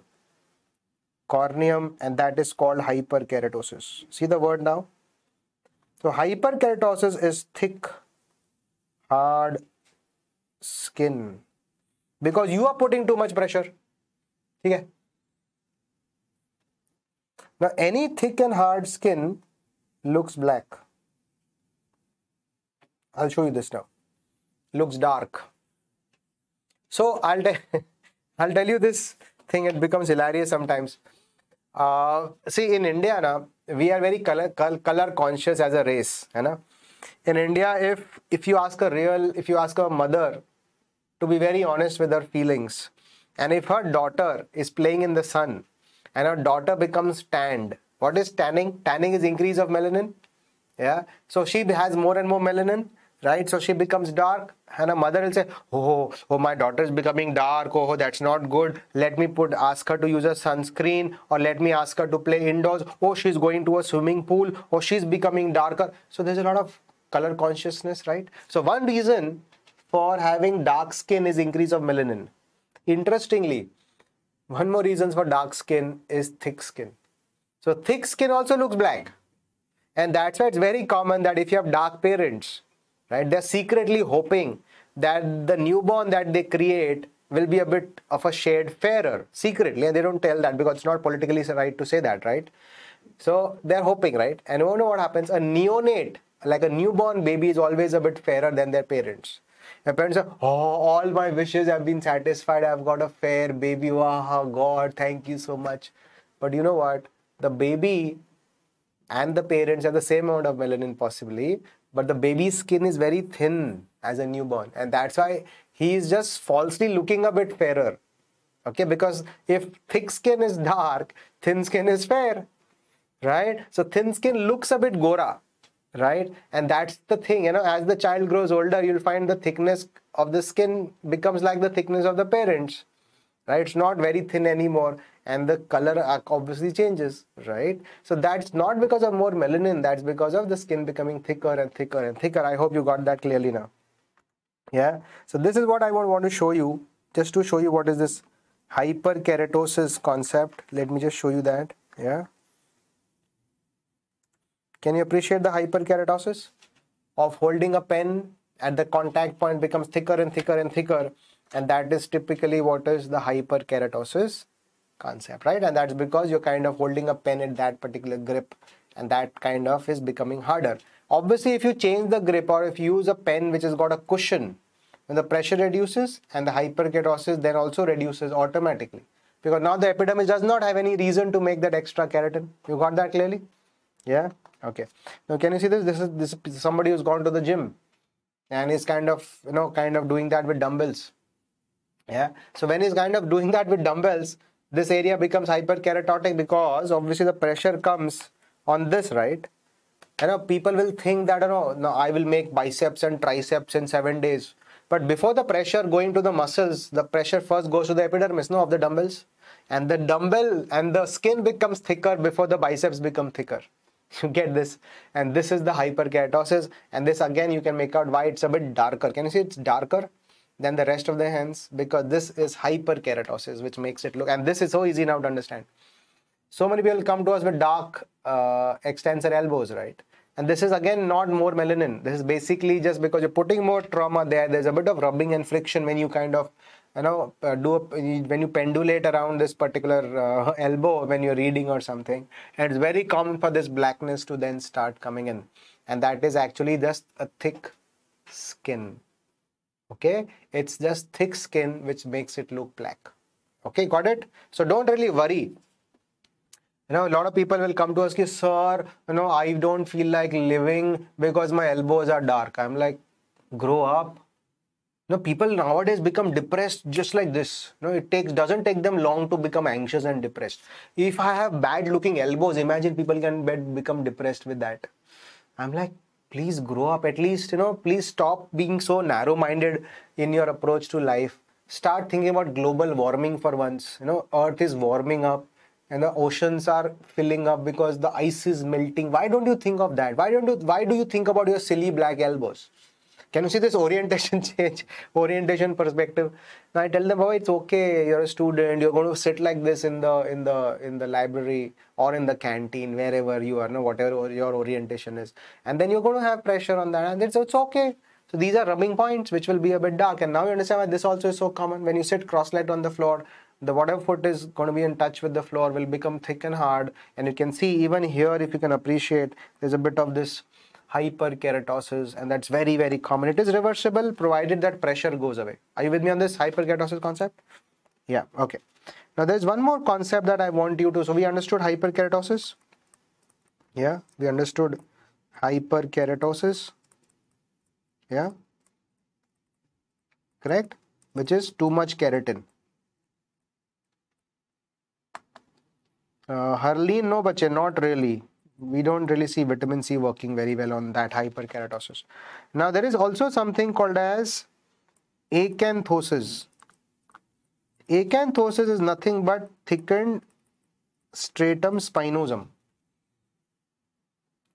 corneum, and that is called hyperkeratosis. See the word now? So hyperkeratosis is thick, hard skin because you are putting too much pressure. Okay? Now any thick and hard skin looks black. I'll show you this now. Looks dark. So I'll tell you this thing. It becomes hilarious sometimes. See, in India, na, we are very color conscious as a race. Na? In India, if you ask a mother to be very honest with her feelings, and if her daughter is playing in the sun, and her daughter becomes tanned, what is tanning? Tanning is increase of melanin. Yeah, so she has more and more melanin. Right, so she becomes dark, and a mother will say, oh, my daughter is becoming dark, oh, that's not good, let me ask her to use a sunscreen, or let me ask her to play indoors, oh, she's going to a swimming pool, oh, she's becoming darker. So there's a lot of color consciousness, right? So one reason for having dark skin is increase of melanin. Interestingly, one more reason for dark skin is thick skin. So thick skin also looks black, and that's why it's very common that if you have dark parents, right, they're secretly hoping that the newborn that they create will be a bit of a shade fairer, secretly, and they don't tell that because it's not politically right to say that, right? So they're hoping, right? And you know what happens? A neonate, like a newborn baby, is always a bit fairer than their parents. Their parents are, oh, all my wishes have been satisfied, I've got a fair baby, wow, God, thank you so much. But you know what? The baby and the parents have the same amount of melanin possibly, but the baby's skin is very thin as a newborn, and that's why he is just falsely looking a bit fairer. Okay, because if thick skin is dark, thin skin is fair, right? So thin skin looks a bit gora, right? And that's the thing, you know, as the child grows older, you'll find the thickness of the skin becomes like the thickness of the parents, right? It's not very thin anymore, and the color obviously changes, right? So that's not because of more melanin, that's because of the skin becoming thicker and thicker and thicker. I hope you got that clearly now. Yeah, so this is what I want to show you, just to show you what is this hyperkeratosis concept. Let me just show you that. Yeah, can you appreciate the hyperkeratosis of holding a pen at the contact point becomes thicker and thicker and thicker, and that is typically what is the hyperkeratosis concept, right? And that's because you're kind of holding a pen in that particular grip, and that kind of is becoming harder. Obviously, if you change the grip or if you use a pen which has got a cushion, when the pressure reduces, and the hyperkeratosis then also reduces automatically, because now the epidermis does not have any reason to make that extra keratin. You got that clearly? Yeah. Okay. Now, can you see this? This is somebody who's gone to the gym and is kind of doing that with dumbbells. Yeah. So when he's kind of doing that with dumbbells, this area becomes hyperkeratotic because obviously the pressure comes on this, right? You know, people will think that, you know, no, I will make biceps and triceps in 7 days. But before the pressure going to the muscles, the pressure first goes to the epidermis, no, of the dumbbells. And the dumbbell and the skin becomes thicker before the biceps become thicker. You get this? And this is the hyperkeratosis. And this again, you can make out why it's a bit darker. Can you see it's darker than the rest of the hands? Because this is hyperkeratosis, which makes it look, and this is so easy now to understand. So many people come to us with dark extensor elbows, right? And this is again not more melanin. This is basically just because you're putting more trauma there. There's a bit of rubbing and friction when you kind of, you know, when you pendulate around this particular elbow when you're reading or something. And it's very common for this blackness to then start coming in. And that is actually just a thick skin. Okay, it's just thick skin which makes it look black. Okay, got it? So don't really worry. You know, a lot of people will come to us, sir, you know, I don't feel like living because my elbows are dark. I'm like, grow up. You know, people nowadays become depressed just like this. You know, it doesn't take them long to become anxious and depressed. If I have bad looking elbows, imagine people can become depressed with that. I'm like, please grow up at least, you know, please stop being so narrow-minded in your approach to life. Start thinking about global warming for once. You know, Earth is warming up and the oceans are filling up because the ice is melting. Why don't you think of that? Why do you think about your silly black elbows? Can you see this orientation change, orientation perspective? Now I tell them, oh, it's okay, you're a student, you're going to sit like this in the library or in the canteen, wherever you are, no, whatever your orientation is. And then you're going to have pressure on that, and it's okay. So these are rubbing points which will be a bit dark. And now you understand why this also is so common. When you sit cross-legged on the floor, the whatever foot is going to be in touch with the floor will become thick and hard. And you can see even here, if you can appreciate, there's a bit of this hyperkeratosis, and that's very, very common. It is reversible provided that pressure goes away. Are you with me on this hyperkeratosis concept? Yeah, okay. Now there's one more concept that I want you to, so we understood hyperkeratosis. Yeah, we understood hyperkeratosis. Yeah, correct, which is too much keratin. Hurley, no bache, not really. We don't really see vitamin C working very well on that hyperkeratosis. Now there is also something called as acanthosis. Acanthosis is nothing but thickened stratum spinosum.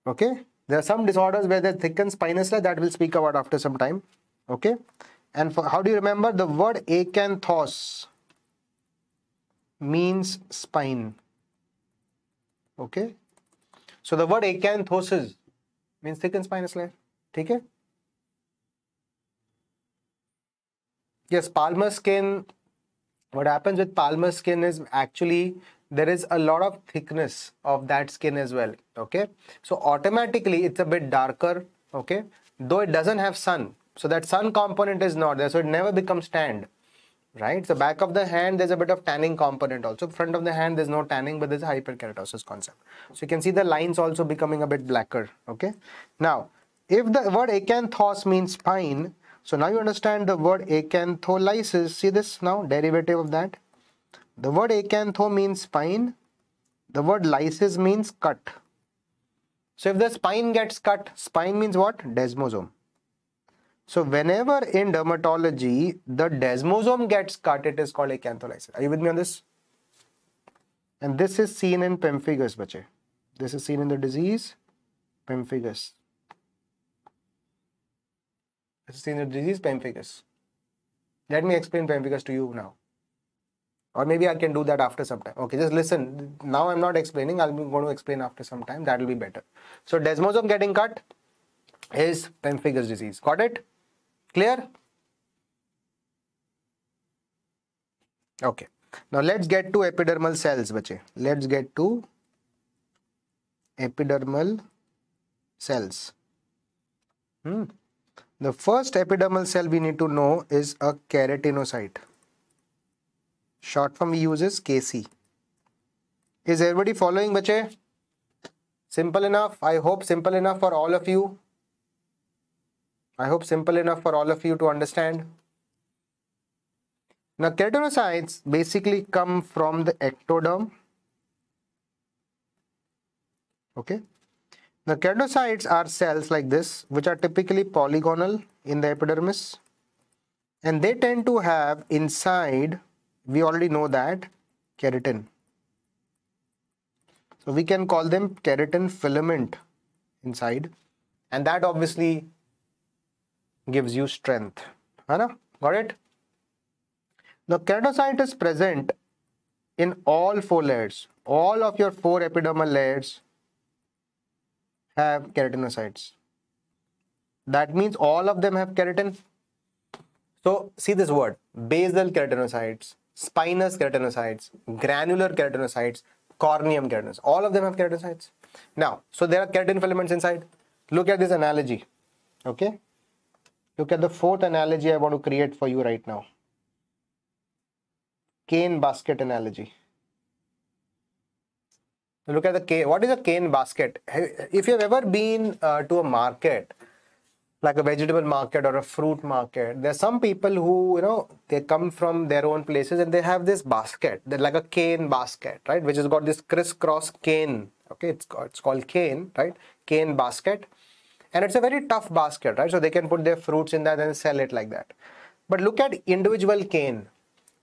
Okay, there are some disorders where they thickened spinous that we'll speak about after some time. Okay, and for, how do you remember the word acanthos means spine? Okay. So the word acanthosis means thickened spinous layer. Okay? Yes, palmar skin. What happens with palmar skin is actually there is a lot of thickness of that skin as well. Okay? So automatically it's a bit darker. Okay? Though it doesn't have sun. So that sun component is not there. So it never becomes tanned. Right? So back of the hand, there's a bit of tanning component also. Front of the hand, there's no tanning, but there's a hyperkeratosis concept. So you can see the lines also becoming a bit blacker. Okay. Now, if the word acanthos means spine, so now you understand the word acantholysis. See this now, derivative of that. The word acantho means spine. The word lysis means cut. So if the spine gets cut, spine means what? Desmosome. So whenever in dermatology, the desmosome gets cut, it is called acantholysis. Are you with me on this? And this is seen in pemphigus, bache. This is seen in the disease, pemphigus. This is seen in the disease, pemphigus. Let me explain pemphigus to you now. Or maybe I can do that after some time. Okay, just listen. Now I'm not explaining. I'll be going to explain after some time. That will be better. So desmosome getting cut is pemphigus disease. Got it? Clear? Okay. Now let's get to epidermal cells, bache. Let's get to epidermal cells. The first epidermal cell we need to know is a keratinocyte. Short form we use is KC. Is everybody following, bache? Simple enough. I hope simple enough for all of you. I hope simple enough for all of you to understand. Now, keratinocytes basically come from the ectoderm. Okay. Now, keratinocytes are cells like this, which are typically polygonal in the epidermis. And they tend to have inside, we already know that, keratin. So, we can call them keratin filament inside. And that obviously gives you strength. Got it? The keratocyte is present in all four layers. All of your four epidermal layers have keratinocytes. That means all of them have keratin. So see this word, basal keratinocytes, spinous keratinocytes, granular keratinocytes, corneum keratinocytes. All of them have keratinocytes. Now, so there are keratin filaments inside. Look at this analogy. Okay. Look at the fourth analogy I want to create for you right now. Cane basket analogy. Look at the cane. What is a cane basket? If you have ever been to a market, like a vegetable market or a fruit market, there are some people who, you know, they come from their own places and they have this basket. They're like a cane basket, right? Which has got this crisscross cane. Okay, it's called cane, right? Cane basket. And it's a very tough basket, right? So they can put their fruits in that and sell it like that. But look at individual cane.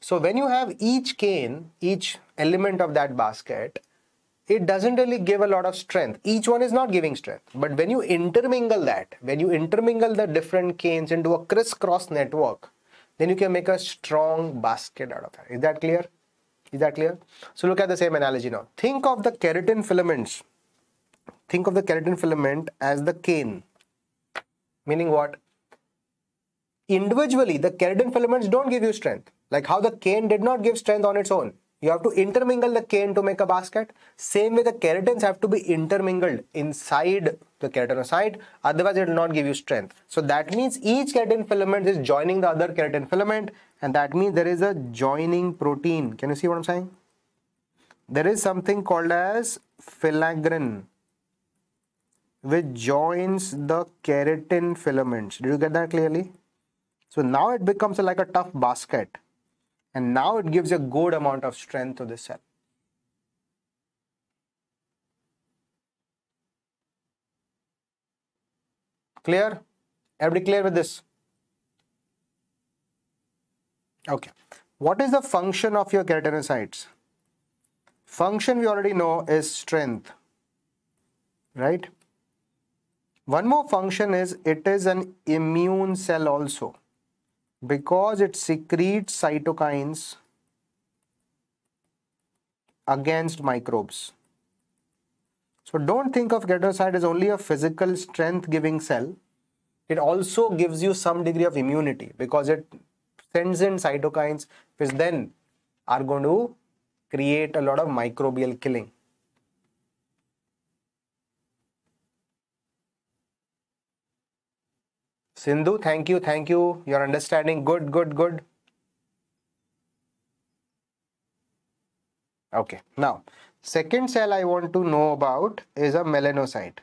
So when you have each cane, each element of that basket, it doesn't really give a lot of strength. Each one is not giving strength. But when you intermingle that, when you intermingle the different canes into a crisscross network, then you can make a strong basket out of that. Is that clear? Is that clear? So look at the same analogy now. Think of the keratin filaments. Think of the keratin filament as the cane. Meaning what? Individually, the keratin filaments don't give you strength. Like how the cane did not give strength on its own. You have to intermingle the cane to make a basket. Same way, the keratins have to be intermingled inside the keratinocyte. Otherwise, it will not give you strength. So that means each keratin filament is joining the other keratin filament. And that means there is a joining protein. Can you see what I'm saying? There is something called as filaggrin, which joins the keratin filaments. Did you get that clearly? So now it becomes like a tough basket. And now it gives a good amount of strength to the cell. Clear? Everybody clear with this? Okay. What is the function of your keratinocytes? Function we already know is strength. Right? One more function is it is an immune cell also, because it secretes cytokines against microbes. So don't think of keratinocyte as only a physical strength giving cell. It also gives you some degree of immunity because it sends in cytokines which then are going to create a lot of microbial killing. Sindhu, thank you, thank you. Your understanding, good, good, good. Okay, now, second cell I want to know about is a melanocyte.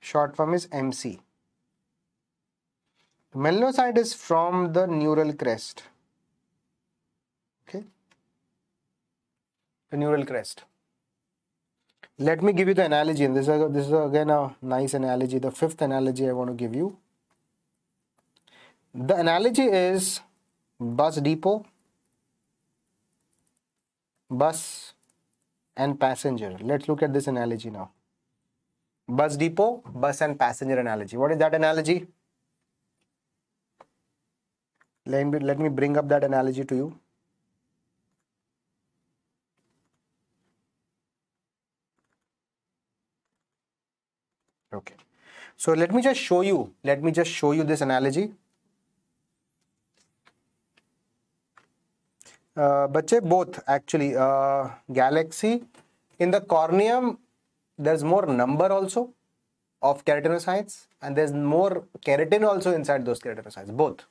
Short form is MC. Melanocyte is from the neural crest. Okay, the neural crest. Let me give you the analogy, and this is again a nice analogy, the fifth analogy I want to give you. The analogy is bus depot, bus and passenger. Let's look at this analogy now. Bus depot, bus and passenger analogy. What is that analogy? Let me bring up that analogy to you. Okay, so let me just show you this analogy. Both actually, galaxy. In the corneum, there's more number also of keratinocytes, and there's more keratin also inside those keratinocytes, both.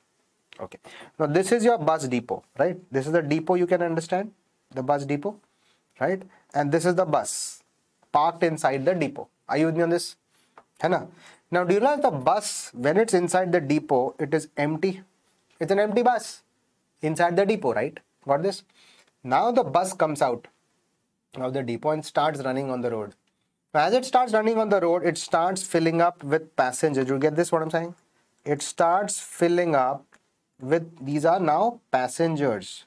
Okay, now this is your bus depot, right? This is the depot, you can understand, the bus depot, right? And this is the bus parked inside the depot. Are you with me on this? Now, do you realize the bus, when it's inside the depot, it is empty? It's an empty bus inside the depot, right? Got this? Now the bus comes out of the depot and starts running on the road. Now, as it starts running on the road, it starts filling up with passengers. You get this, what I'm saying? It starts filling up with, these are now passengers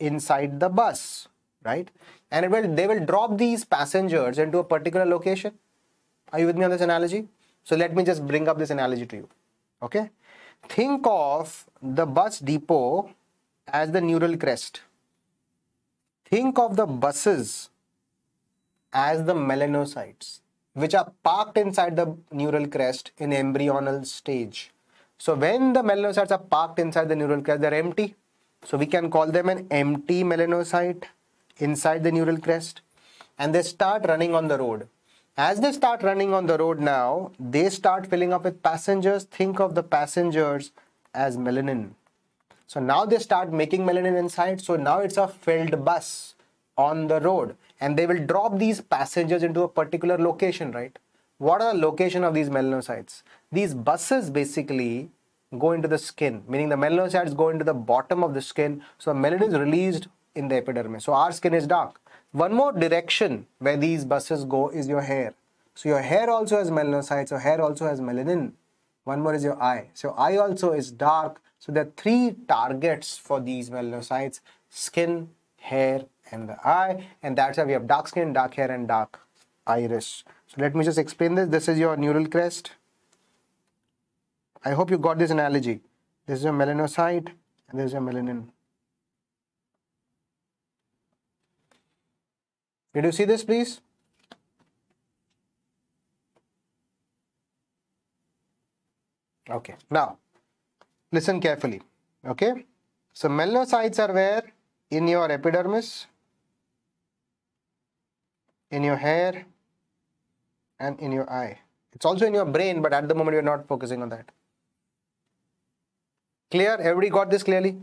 inside the bus, right? And they will drop these passengers into a particular location. Are you with me on this analogy? So let me just bring up this analogy to you. Okay. Think of the bus depot as the neural crest. Think of the buses as the melanocytes, which are parked inside the neural crest in embryonal stage. So when the melanocytes are parked inside the neural crest, they're empty. So we can call them an empty melanocyte inside the neural crest. And they start running on the road. As they start running on the road now, they start filling up with passengers. Think of the passengers as melanin. So now they start making melanin inside. So now it's a filled bus on the road. And they will drop these passengers into a particular location, right? What are the location of these melanocytes? These buses basically go into the skin, meaning the melanocytes go into the bottom of the skin. So melanin is released in the epidermis. So our skin is dark. One more direction where these buses go is your hair. So your hair also has melanocytes, your hair also has melanin. One more is your eye. So your eye also is dark. So there are three targets for these melanocytes: skin, hair and the eye, and that's how we have dark skin, dark hair and dark iris. So let me just explain this. This is your neural crest. I hope you got this analogy. This is your melanocyte and this is your melanin. Did you see this, please? Okay, now listen carefully. Okay, so melanocytes are where? In your epidermis, in your hair, and in your eye. It's also in your brain, but at the moment we are not focusing on that. Clear? Everybody got this clearly?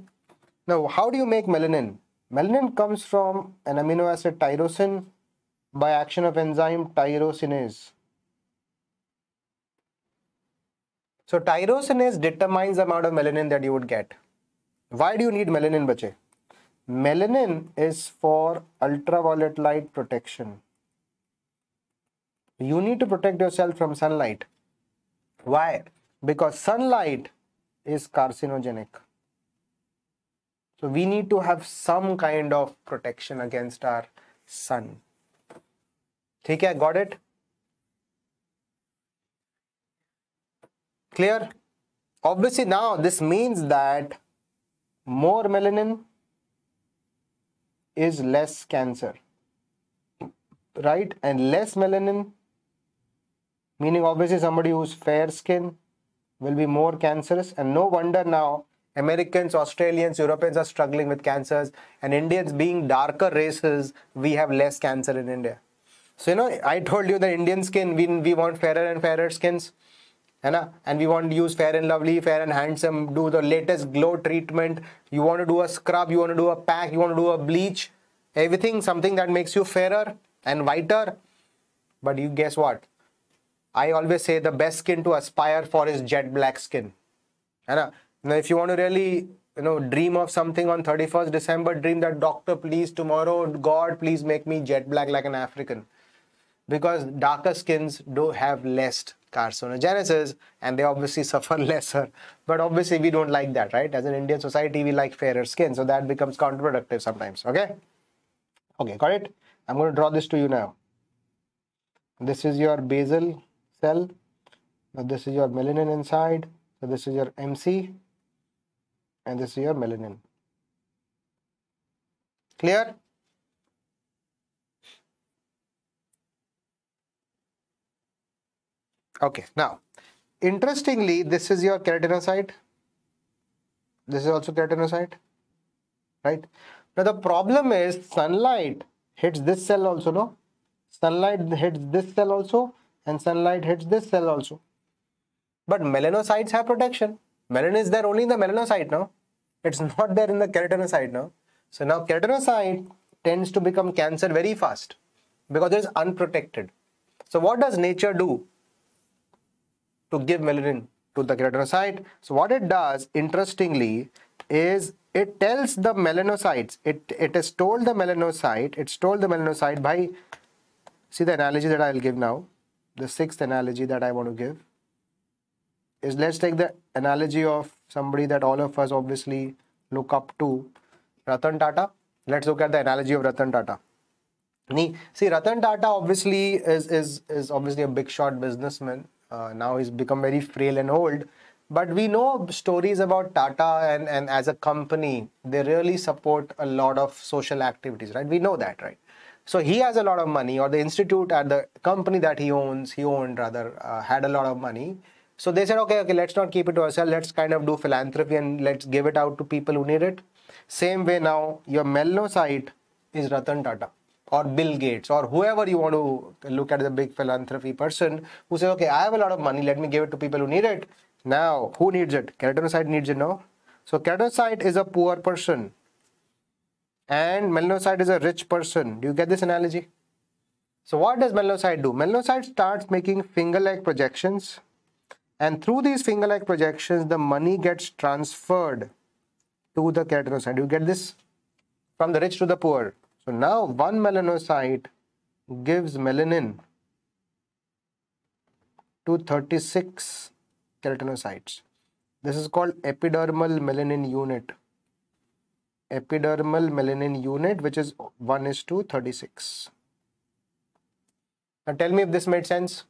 Now, how do you make melanin? Melanin comes from an amino acid tyrosine by action of enzyme tyrosinase. So tyrosinase determines the amount of melanin that you would get. Why do you need melanin, bache? Melanin is for ultraviolet light protection. You need to protect yourself from sunlight. Why? Because sunlight is carcinogenic. So we need to have some kind of protection against our sun. Okay, got it? Clear? Obviously now this means that more melanin is less cancer, right? And less melanin, meaning obviously somebody who's fair skin will be more cancerous, and no wonder now Americans, Australians, Europeans are struggling with cancers, and Indians being darker races, we have less cancer in India. So you know, I told you that Indian skin, we want fairer and fairer skins. And we want to use fair and lovely, fair and handsome, do the latest glow treatment. You want to do a scrub, you want to do a pack, you want to do a bleach, everything, something that makes you fairer and whiter. But you guess what? I always say the best skin to aspire for is jet black skin. Now, if you want to really, you know, dream of something on 31st December, dream that, doctor, please, tomorrow, God, please make me jet black like an African. Because darker skins do have less carcinogenesis and they obviously suffer lesser, but obviously we don't like that, right? As an Indian society, we like fairer skin, so that becomes counterproductive sometimes. Okay, got it? I'm going to draw this to you now. This is your basal cell. Now this is your melanin inside. So this is your MC and this is your melanin. Clear? Okay, now, interestingly, this is your keratinocyte. This is also keratinocyte, right? Now, the problem is sunlight hits this cell also, no? Sunlight hits this cell also, and sunlight hits this cell also. But melanocytes have protection. Melanin is there only in the melanocyte now. It's not there in the keratinocyte now. So now keratinocyte tends to become cancer very fast because it is unprotected. So what does nature do to give melanin to the keratinocyte? So what it does, interestingly, is it tells the melanocytes, it's told the melanocyte by, see the analogy that I'll give now, the sixth analogy that I want to give is, let's take the analogy of somebody that all of us obviously look up to, Ratan Tata. Let's look at the analogy of Ratan Tata. See, Ratan Tata obviously is obviously a big shot businessman. Now he's become very frail and old, but we know stories about Tata and as a company, they really support a lot of social activities, right? We know that, right? So he has a lot of money, or the institute at the company that he owned, had a lot of money. So they said, okay, let's not keep it to ourselves. Let's kind of do philanthropy and let's give it out to people who need it. Same way now, your melanocyte is Ratan Tata, or Bill Gates, or whoever you want to look at, the big philanthropy person who says, okay, I have a lot of money, let me give it to people who need it. Now, who needs it? Keratinocyte needs it now. So keratinocyte is a poor person and melanocyte is a rich person. Do you get this analogy? So what does melanocyte do? Melanocyte starts making finger-like projections, and through these finger-like projections, the money gets transferred to the keratinocyte. Do you get this? From the rich to the poor. So now one melanocyte gives melanin to 36 keratinocytes. This is called epidermal melanin unit. epidermal melanin unit, which is 1:36. Now tell me if this made sense.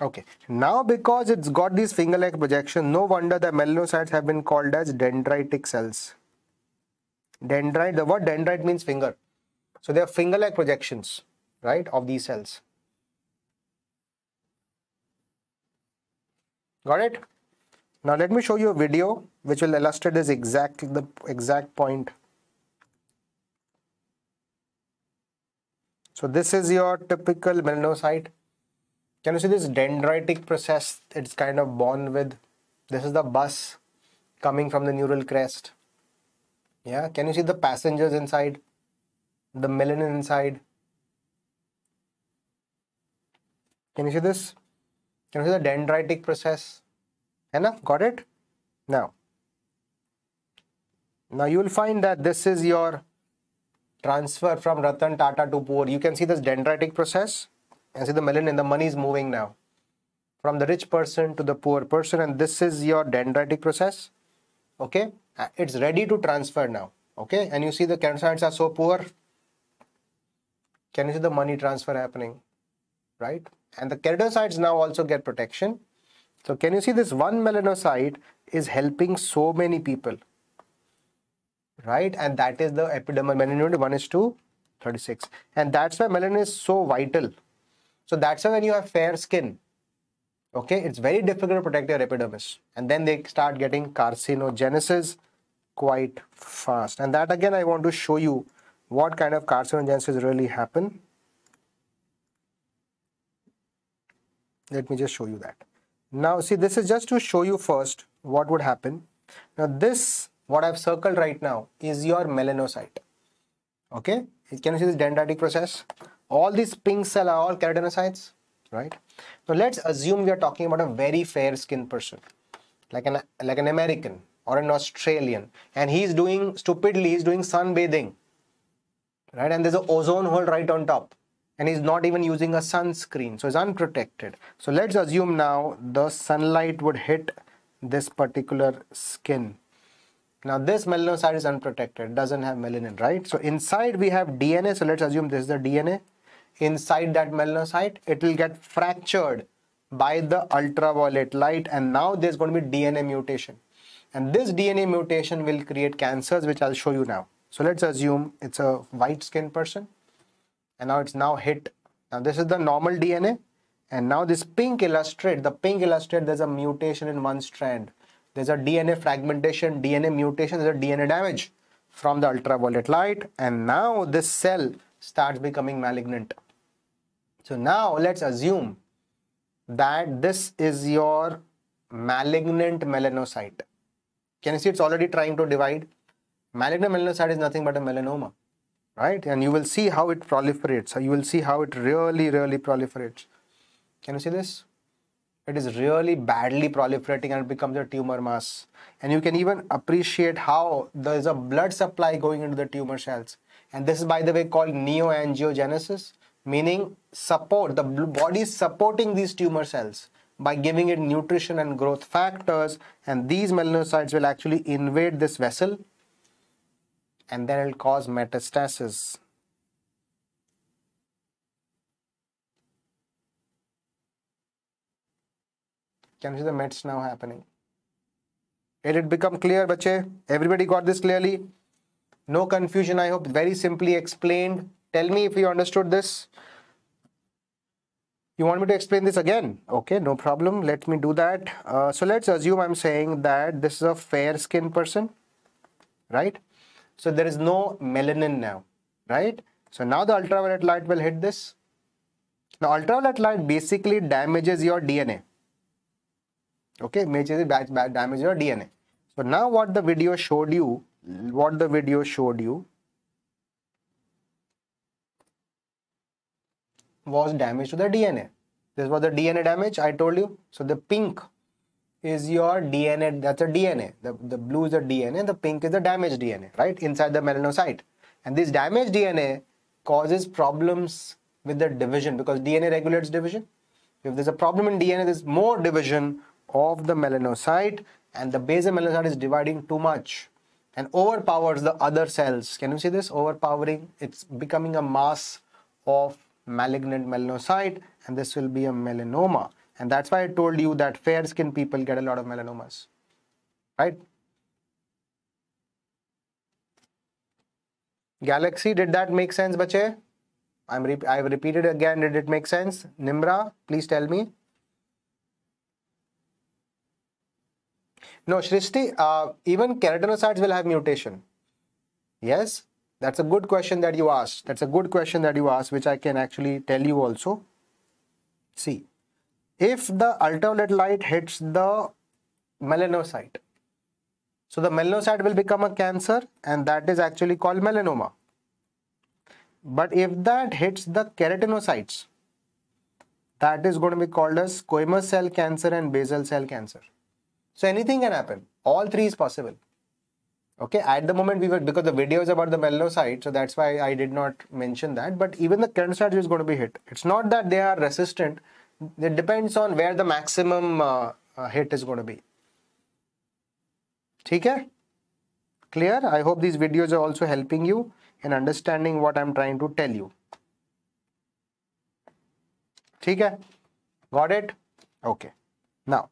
Okay, now because it's got these finger-like projection, no wonder the melanocytes have been called as dendritic cells. Dendrite, the word dendrite means finger. So they are finger-like projections, right, of these cells. Got it? Now let me show you a video which will illustrate this exact point. So this is your typical melanocyte. Can you see this dendritic process? It's kind of born with. This is the bus coming from the neural crest. Yeah, can you see the passengers inside? The melanin inside? Can you see this? Can you see the dendritic process? Enough? Got it? Now you will find that this is your transfer from Ratan Tata to poor. You can see this dendritic process and see the melanin, the money is moving now from the rich person to the poor person, and this is your dendritic process. Okay, it's ready to transfer now. Okay, and you see the candidates are so poor. Can you see the money transfer happening, right? And the keratinocytes now also get protection. So can you see this one melanocyte is helping so many people, right? And that is the epidermal melanin unit, 1:36. And that's why melanin is so vital. So that's why when you have fair skin, okay, it's very difficult to protect your epidermis. And then they start getting carcinogenesis quite fast. And that again, I want to show you what kind of carcinogenesis really happen. Let me just show you that. Now see, this is just to show you first what would happen. Now this, what I've circled right now, is your melanocyte. Okay, can you see this dendritic process? All these pink cells are all keratinocytes, right? Now let's assume we are talking about a very fair skinned person, like an American or an Australian, and he's doing sunbathing, right? And there's an ozone hole right on top, and he's not even using a sunscreen, so he's unprotected. So let's assume now the sunlight would hit this particular skin. Now this melanocyte is unprotected, doesn't have melanin, right? So inside we have DNA, so let's assume this is the DNA. Inside that melanocyte, it will get fractured by the ultraviolet light, and now there's going to be DNA mutation. And this DNA mutation will create cancers, which I'll show you now. So let's assume it's a white-skinned person. And now it's hit. Now this is the normal DNA, and now this pink illustrate, there's a mutation in one strand. There's a DNA fragmentation, DNA mutation, there's a DNA damage from the ultraviolet light, and now this cell starts becoming malignant. So now let's assume that this is your malignant melanocyte. Can you see it's already trying to divide? Malignant melanocyte is nothing but a melanoma, right? And you will see how it proliferates. So you will see how it really, really proliferates. Can you see this? It is really badly proliferating and it becomes a tumor mass. And you can even appreciate how there is a blood supply going into the tumor cells. And this is, by the way, called neoangiogenesis, meaning support. The body is supporting these tumor cells by giving it nutrition and growth factors. And these melanocytes will actually invade this vessel, and then it will cause metastasis. Can you see the mets now happening? Did it become clear, bache? Everybody got this clearly? No confusion, I hope. Very simply explained. Tell me if you understood this. You want me to explain this again? Okay, no problem. Let me do that. So let's assume I'm saying that this is a fair-skinned person, right? So there is no melanin now, right? So now the ultraviolet light will hit this. Now ultraviolet light basically damages your DNA. Okay, majorly damage your DNA. So now what the video showed you, was damage to the DNA. This was the DNA damage, I told you. So the pink is your DNA, that's a DNA. The blue is the DNA, the pink is the damaged DNA, right, inside the melanocyte. And this damaged DNA causes problems with the division because DNA regulates division. If there's a problem in DNA, there's more division of the melanocyte, and the basal melanocyte is dividing too much and overpowers the other cells. Can you see this? Overpowering, it's becoming a mass of malignant melanocyte, and this will be a melanoma. And that's why I told you that fair-skinned people get a lot of melanomas, right? Galaxy, did that make sense, bache? I've repeated again, did it make sense? Nimra, please tell me. No, Shrishti, even keratinocytes will have mutation. Yes, that's a good question that you asked. That's a good question that you asked, which I can actually tell you also. See, if the ultraviolet light hits the melanocyte, so the melanocyte will become a cancer, and that is actually called melanoma. But if that hits the keratinocytes, that is going to be called as squamous cell cancer and basal cell cancer. So anything can happen. All three is possible. Okay, at the moment we were, because the video is about the melanocyte, so that's why I did not mention that. But even the keratocyte is going to be hit. It's not that they are resistant. It depends on where the maximum hit is going to be. Okay? Clear? I hope these videos are also helping you in understanding what I'm trying to tell you. Okay? Got it? Okay. Now,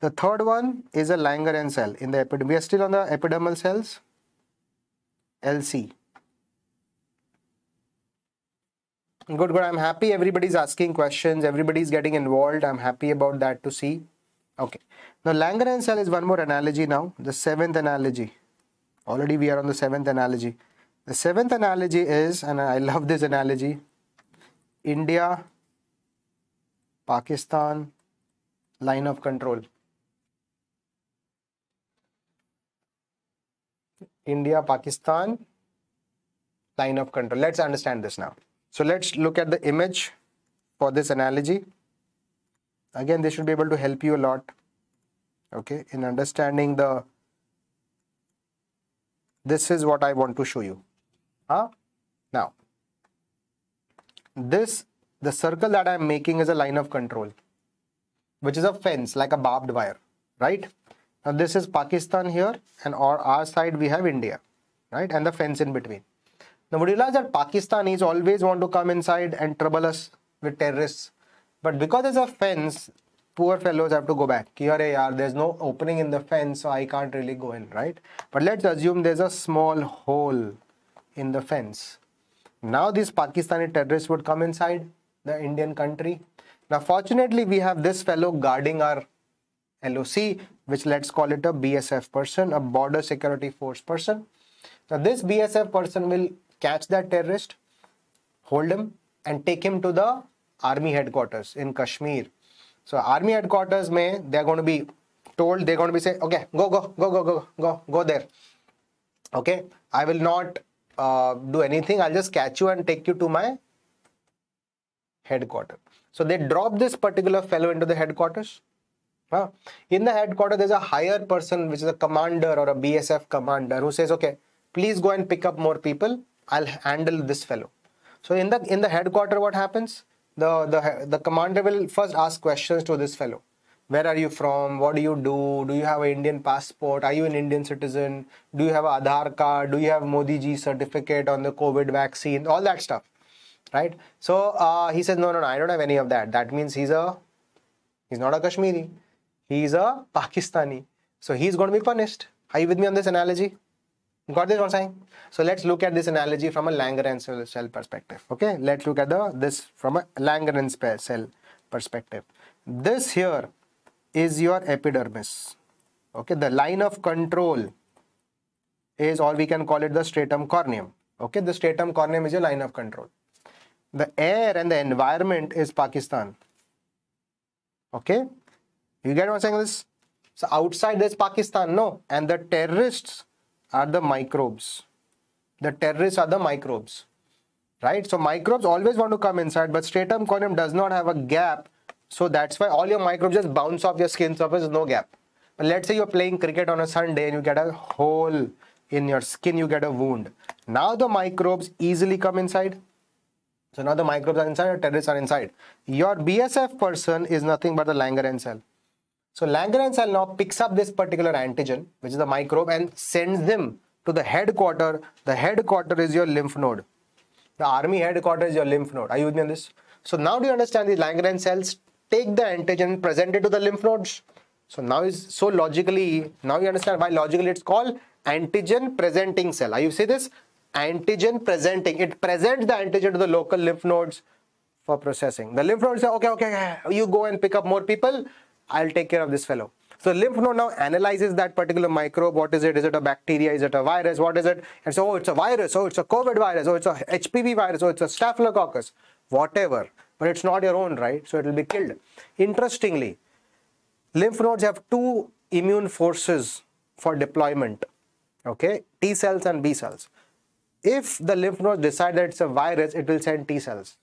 the third one is a Langerhans cell in the epiderm. We are still on the epidermal cells. LC. Good, good. I'm happy everybody's asking questions. Everybody's getting involved. I'm happy about that to see. Okay. Now, Langerhans cell is one more analogy now. The seventh analogy. Already we are on the seventh analogy. The seventh analogy is, and I love this analogy, India, Pakistan, line of control. India, Pakistan, line of control. Let's understand this now. So let's look at the image for this analogy. Again, this should be able to help you a lot, okay, in understanding the, this is what I want to show you. Huh? Now, this, the circle that I'm making is a line of control, which is a fence, like a barbed wire, right? Now, this is Pakistan here, and on our side, we have India, right? And the fence in between. Now, would you realize that Pakistanis always want to come inside and trouble us with terrorists? But because there's a fence, poor fellows have to go back. There's no opening in the fence, so I can't really go in, right? But let's assume there's a small hole in the fence. Now these Pakistani terrorists would come inside the Indian country. Now fortunately, we have this fellow guarding our LOC, which let's call it a BSF person, a border security force person. Now this BSF person will catch that terrorist, hold him and take him to the army headquarters in Kashmir. So army headquarters mein, they're going to be told, they're going to be saying, okay, go there. Okay, I will not do anything. I'll just catch you and take you to my headquarters. So they drop this particular fellow into the headquarters. Huh? In the headquarters, there's a higher person, which is a commander or a BSF commander, who says, okay, please go and pick up more people. I'll handle this fellow. So in the headquarters, what happens? The commander will first ask questions to this fellow. Where are you from? What do you do? Do you have an Indian passport? Are you an Indian citizen? Do you have an Aadhaar card? Do you have Modi ji certificate on the COVID vaccine? All that stuff, right? So he says, no, I don't have any of that. That means he's not a Kashmiri. He's a Pakistani. So he's going to be punished. Are you with me on this analogy? Got this what I'm saying? So let's look at this analogy from a Langerhans cell perspective. Okay, let's look at this from a Langerhans cell perspective. This here is your epidermis. Okay, the line of control is, or we can call it the stratum corneum. Okay, the stratum corneum is your line of control. The air and the environment is Pakistan. Okay, you get what I'm saying? This, so outside there's Pakistan, no, and the terrorists are the microbes. The terrorists are the microbes, right? So microbes always want to come inside, but stratum corneum does not have a gap. So that's why all your microbes just bounce off your skin surface, no gap. But let's say you're playing cricket on a Sunday and you get a hole in your skin, you get a wound. Now the microbes easily come inside. So now the microbes are inside, the terrorists are inside. Your BSF person is nothing but the Langerhans cell. So Langerhans cell now picks up this particular antigen, which is the microbe, and sends them to the headquarter. The headquarter is your lymph node. The army headquarter is your lymph node. Are you with me on this? So now do you understand these Langerhans cells take the antigen and present it to the lymph nodes? So now is so logically, now you understand why logically it's called antigen presenting cell. Are you see this? Antigen presenting. It presents the antigen to the local lymph nodes for processing. The lymph nodes say, okay, you go and pick up more people. I'll take care of this fellow. So lymph node now analyzes that particular microbe. What is it? Is it a bacteria? Is it a virus? What is it? And so, oh, it's a virus. Oh, it's a COVID virus. Oh, it's a HPV virus. Oh, it's a staphylococcus. Whatever. But it's not your own, right? So it will be killed. Interestingly, lymph nodes have two immune forces for deployment. Okay? T cells and B cells. If the lymph nodes decide that it's a virus, it will send T cells,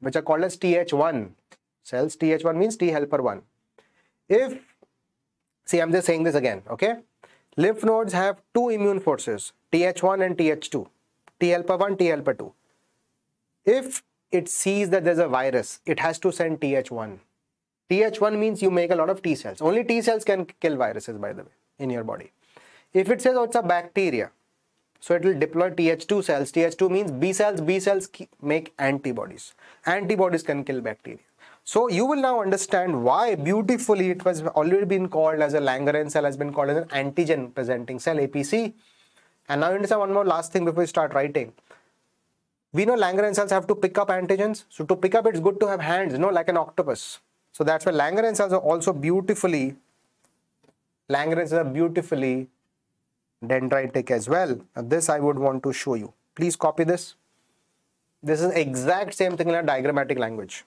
which are called as Th1 cells. Th1 means T helper 1. If, see, I'm just saying this again, okay? Lymph nodes have two immune forces, Th1 and Th2, T helper 1, T helper 2. If it sees that there's a virus, it has to send Th1. Th1 means you make a lot of T cells. Only T cells can kill viruses, by the way, in your body. If it says, oh, it's a bacteria, so it will deploy Th2 cells. Th2 means B cells. B cells make antibodies. Antibodies can kill bacteria. So you will now understand why beautifully it was already been called as a Langerhans cell, has been called as an antigen presenting cell, APC. And now you understand one more last thing before you start writing. We know Langerhans cells have to pick up antigens. So to pick up, it's good to have hands, you know, like an octopus. So that's why Langerhans cells are also beautifully, Langerhans are beautifully dendritic as well. And this I would want to show you. Please copy this. This is exact same thing in a diagrammatic language.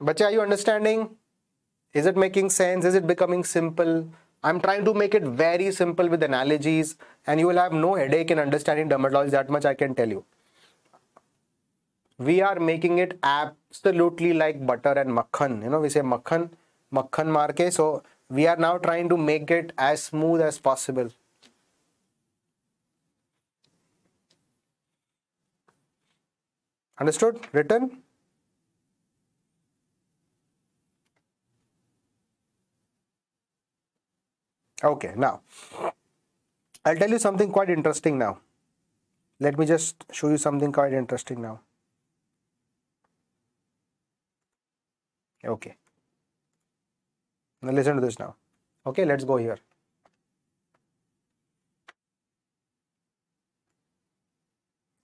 Bacha, are you understanding? Is it making sense? Is it becoming simple? I'm trying to make it very simple with analogies, and you will have no headache in understanding dermatology, that much I can tell you. We are making it absolutely like butter and makhan. You know, we say makhan, makhan marke. So we are now trying to make it as smooth as possible. Understood? Written? Okay, now I'll tell you something quite interesting now. Let me just show you something quite interesting now. Okay. Now listen to this now. Okay, let's go here.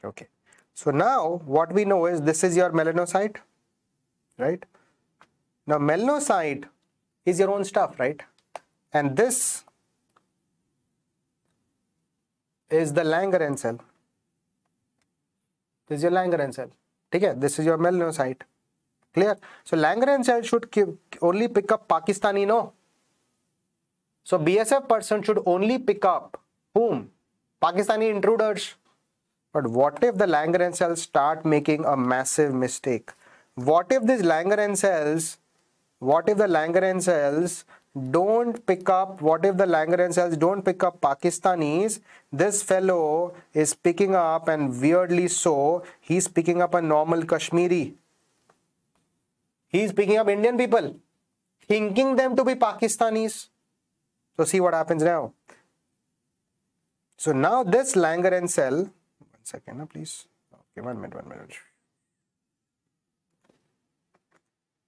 Okay. So now what we know is this is your melanocyte, right? Now melanocyte is your own stuff, right? And this is the Langerhans cell. This is your Langerhans cell. Okay, this is your melanocyte. Clear? So Langerhans cell should only pick up Pakistani, no? So BSF person should only pick up whom? Pakistani intruders. But what if the Langerhans cells start making a massive mistake? What if these Langerhans cells, what if the Langerhans cells don't pick up, what if the Langerhans cells don't pick up Pakistanis? This fellow is picking up, and weirdly so, he's picking up a normal Kashmiri. He's picking up Indian people, thinking them to be Pakistanis. So see what happens now. So now this Langerhans cell, 1 second, please. Okay, 1 minute, 1 minute.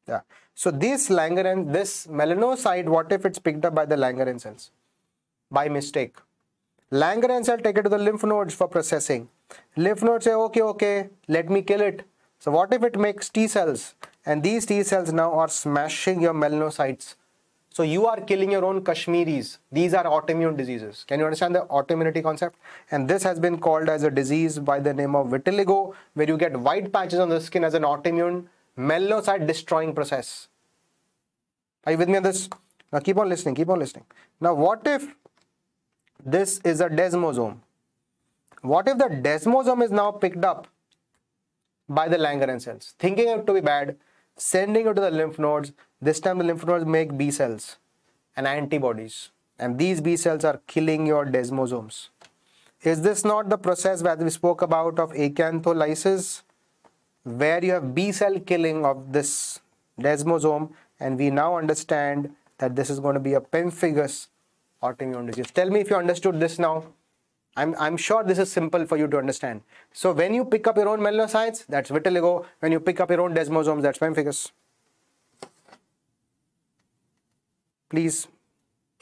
Yeah. So this Langerhans, this melanocyte, what if it's picked up by the Langerhans cells? By mistake. Langerhans cell take it to the lymph nodes for processing. Lymph nodes say, okay, let me kill it. So what if it makes T cells? And these T cells now are smashing your melanocytes. So you are killing your own Kashmiris. These are autoimmune diseases. Can you understand the autoimmunity concept? And this has been called as a disease by the name of vitiligo, where you get white patches on the skin as an autoimmune melanocyte destroying process. Are you with me on this? Now keep on listening, keep on listening. Now what if this is a desmosome? What if the desmosome is now picked up by the Langerhans cells? Thinking it to be bad, sending it to the lymph nodes. This time the lymph nodes make B cells and antibodies. and these B cells are killing your desmosomes. Is this not the process that we spoke about of acantholysis, where you have B cell killing of this desmosome, and we now understand that this is going to be a pemphigus autoimmune disease? Tell me if you understood this now. I'm sure this is simple for you to understand. So when you pick up your own melanocytes, that's vitiligo. When you pick up your own desmosomes, that's pemphigus. Please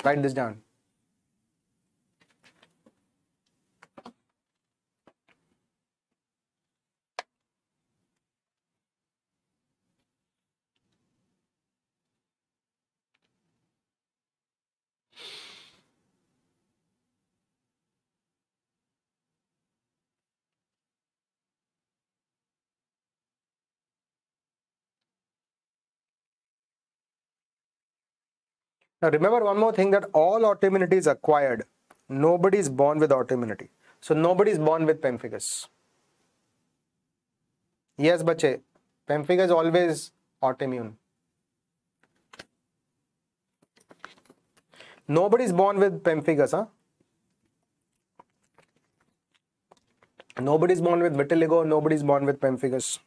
write this down. Now remember one more thing, that all autoimmunity is acquired. Nobody is born with autoimmunity. So nobody is born with pemphigus. Yes, bache, pemphigus is always autoimmune. Nobody is born with pemphigus, huh? Nobody is born with vitiligo, nobody is born with pemphigus.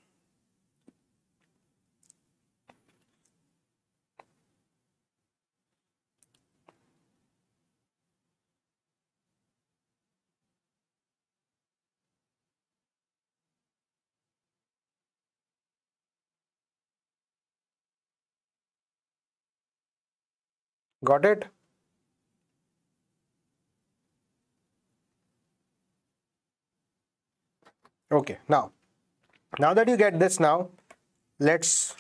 Got it? Okay, now that you get this, now let's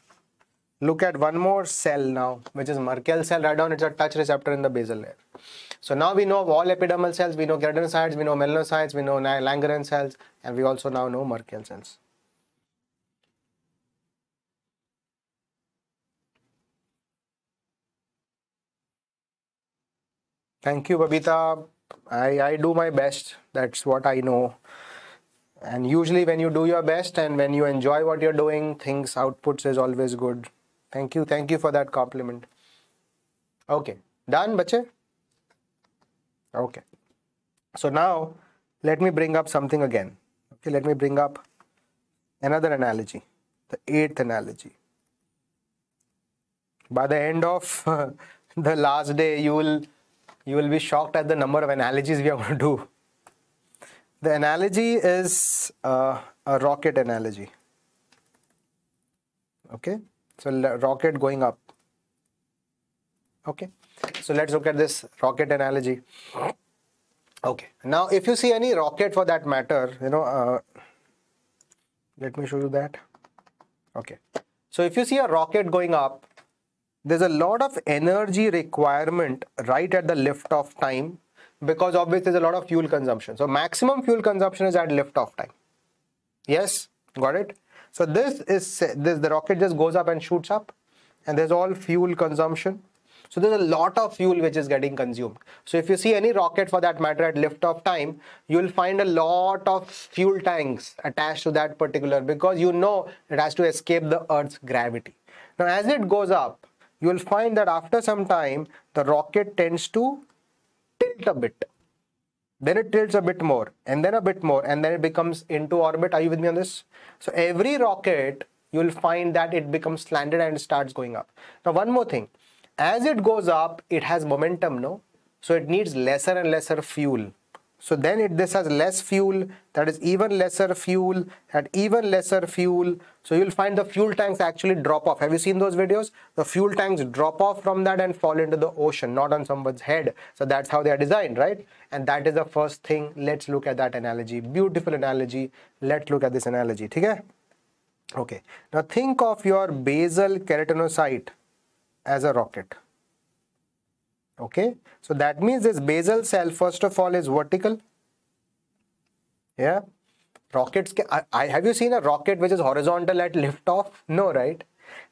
look at one more cell now, which is Merkel cell. Write down, it's a touch receptor in the basal layer. So now we know of all epidermal cells, we know keratinocytes, we know melanocytes, we know Langerhans cells, and we also now know Merkel cells. Thank you, Babita. I do my best. That's what I know. And usually when you do your best and when you enjoy what you're doing, things, outputs is always good. Thank you. Thank you for that compliment. Okay. Done, bache? Okay. So now, let me bring up something again. Okay, let me bring up another analogy. The eighth analogy. By the end of the last day, you will be shocked at the number of analogies we are going to do. The analogy is a rocket analogy. Okay, so rocket going up. Okay, so let's look at this rocket analogy. Okay, now if you see any rocket for that matter, you know, let me show you that. Okay, so if you see a rocket going up, there's a lot of energy requirement right at the liftoff time, because obviously there's a lot of fuel consumption. So maximum fuel consumption is at liftoff time. Yes, got it? So the rocket just goes up and shoots up, and there's all fuel consumption. So there's a lot of fuel which is getting consumed. So if you see any rocket for that matter at liftoff time, you'll find a lot of fuel tanks attached to that particular, because you know it has to escape the Earth's gravity. Now as it goes up, you will find that after some time, the rocket tends to tilt a bit. Then it tilts a bit more, and then it becomes into orbit. Are you with me on this? So every rocket, you will find that it becomes slanted and starts going up. Now one more thing, as it goes up, it has momentum, no? So it needs lesser and lesser fuel. So then this has less fuel, that is even lesser fuel, at even lesser fuel. So you'll find the fuel tanks actually drop off. Have you seen those videos? The fuel tanks drop off from that and fall into the ocean, not on someone's head. So that's how they are designed, right? And that is the first thing. Let's look at that analogy. Beautiful analogy. Let's look at this analogy. Okay. Now think of your basal keratinocyte as a rocket. Okay, so that means this basal cell, first of all, is vertical. Yeah, rockets. Have you seen a rocket which is horizontal at liftoff? No, right?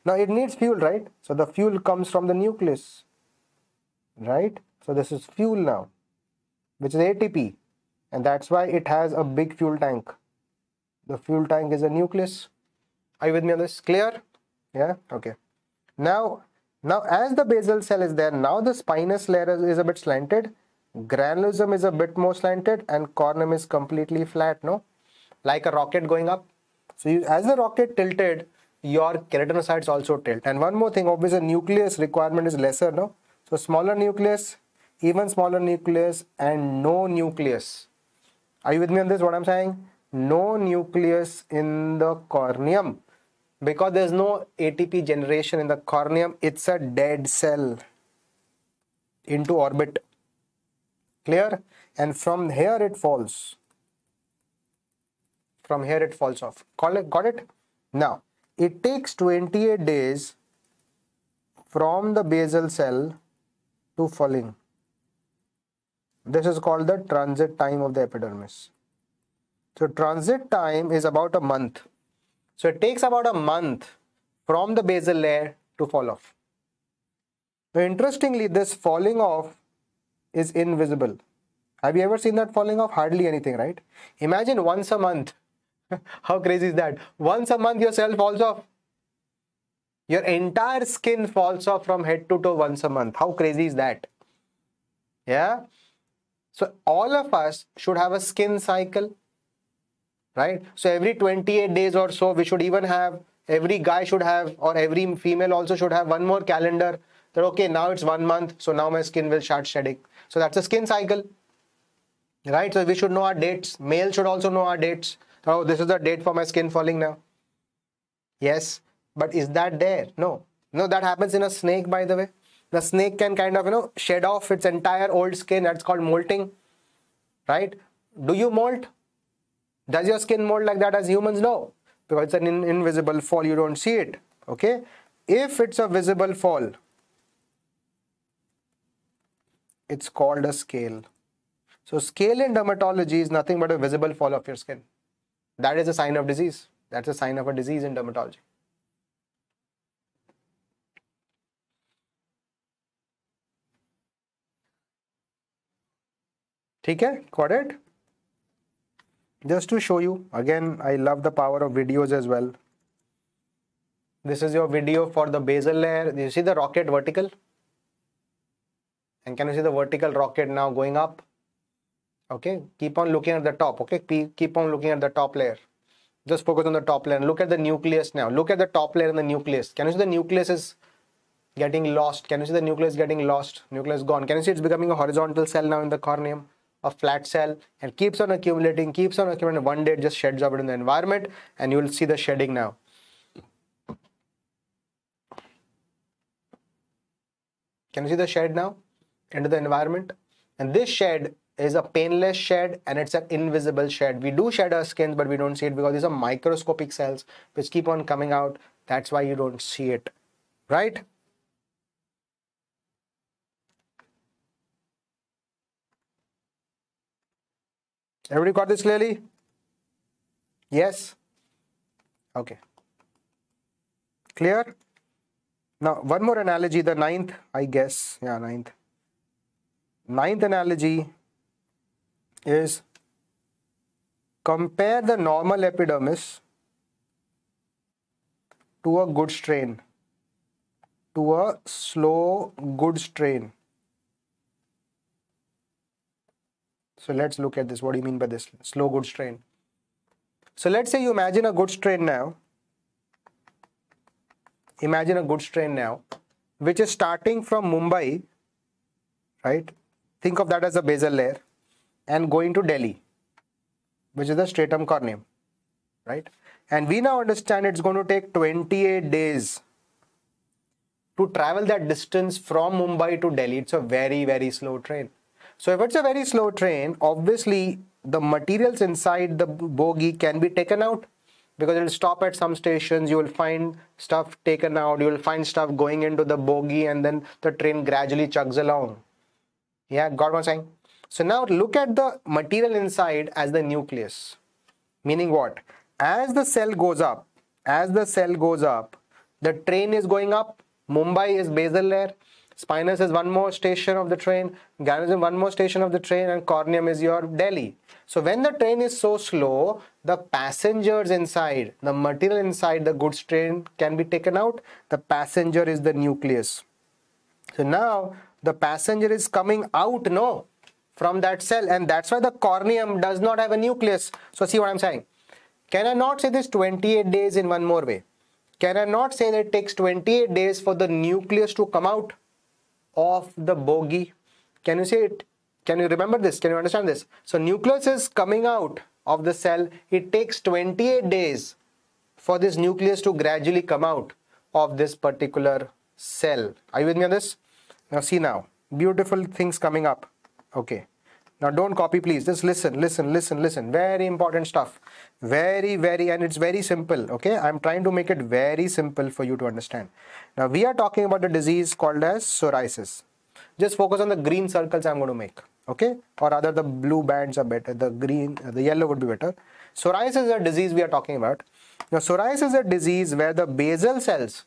Now it needs fuel, right? So the fuel comes from the nucleus, right? So this is fuel now, which is ATP, and that's why it has a big fuel tank. The fuel tank is a nucleus. Are you with me on this? Clear? Yeah, okay. Now Now as the basal cell is there, now the spinous layer is a bit slanted, granulosum is a bit more slanted, and corneum is completely flat, no? Like a rocket going up. So you, as the rocket tilted, your keratinocytes also tilt. And one more thing, obviously nucleus requirement is lesser, no? So smaller nucleus, even smaller nucleus, and no nucleus. Are you with me on this, what I'm saying? No nucleus in the corneum. Because there's no ATP generation in the corneum, it's a dead cell into orbit. Clear? And from here it falls. From here it falls off. Got it? Now, it takes 28 days from the basal cell to falling. This is called the transit time of the epidermis. So transit time is about a month. So it takes about a month from the basal layer to fall off. Now interestingly, this falling off is invisible. Have you ever seen that falling off? Hardly anything, right? Imagine once a month. How crazy is that? Once a month your cell falls off. Your entire skin falls off from head to toe once a month. How crazy is that? Yeah. So all of us should have a skin cycle, right? So every 28 days or so, we should even have, every guy should have, or every female also should have one more calendar that, okay, now it's 1 month, so now my skin will start shedding. So that's a skin cycle, right? So we should know our dates. Male should also know our dates. Oh, this is the date for my skin falling now. Yes, but is that there? No. No, that happens in a snake, by the way. The snake can kind of, you know, shed off its entire old skin. That's called molting, right? Do you molt? Does your skin mold like that as humans? No, because it's an invisible fall. You don't see it, okay? If it's a visible fall, it's called a scale. So scale in dermatology is nothing but a visible fall of your skin. That is a sign of disease. That's a sign of a disease in dermatology. Okay, got it? Just to show you, again, I love the power of videos as well. This is your video for the basal layer. Do you see the rocket vertical? And can you see the vertical rocket now going up? Okay, keep on looking at the top. Okay, keep on looking at the top layer. Just focus on the top layer and look at the nucleus now. Look at the top layer and the nucleus. Can you see the nucleus is getting lost? Can you see the nucleus getting lost? Nucleus gone. Can you see it's becoming a horizontal cell now in the corneum? A flat cell, and keeps on accumulating, one day it just sheds up in the environment, and you will see the shedding now. Can you see the shed now into the environment? And this shed is a painless shed, and it's an invisible shed. We do shed our skins, but we don't see it because these are microscopic cells which keep on coming out. That's why you don't see it, right? Everybody got this clearly? Yes? Okay. Clear? Now, one more analogy, the ninth, I guess. Yeah, ninth. Ninth analogy is compare the normal epidermis to a good strain, to a slow good strain. So let's look at this. What do you mean by this? Slow good strain. So let's say you imagine a good strain now. Imagine a good strain now, which is starting from Mumbai, right? Think of that as a basal layer, and going to Delhi, which is the stratum corneum, right? And we now understand it's going to take 28 days to travel that distance from Mumbai to Delhi. It's a very, very slow train. So if it's a very slow train, obviously the materials inside the bogie can be taken out because it will stop at some stations. You will find stuff taken out. You will find stuff going into the bogie, and then the train gradually chugs along. Yeah, got what I'm saying? So now look at the material inside as the nucleus. Meaning what? As the cell goes up, the train is going up. Mumbai is basal layer. Spinous is one more station of the train, granulosum one more station of the train, and corneum is your Delhi. So when the train is so slow, the passengers inside, the material inside the goods train can be taken out. The passenger is the nucleus. So now the passenger is coming out from that cell, and that's why the corneum does not have a nucleus. So see what I'm saying. Can I not say this 28 days in one more way? Can I not say that it takes 28 days for the nucleus to come out of the bogie? Can you say it? Can you remember this? Can you understand this? So nucleus is coming out of the cell. It takes 28 days for this nucleus to gradually come out of this particular cell. Are you with me on this? Now see now, beautiful things coming up. Okay. Now don't copy please, just listen, listen, listen, listen. Very important stuff. Very, and it's very simple, okay? I'm trying to make it very simple for you to understand. Now we are talking about the disease called as psoriasis. Just focus on the green circles I'm going to make, okay? Or rather the blue bands are better, the green, the yellow would be better. Psoriasis is a disease we are talking about. Now psoriasis is a disease where the basal cells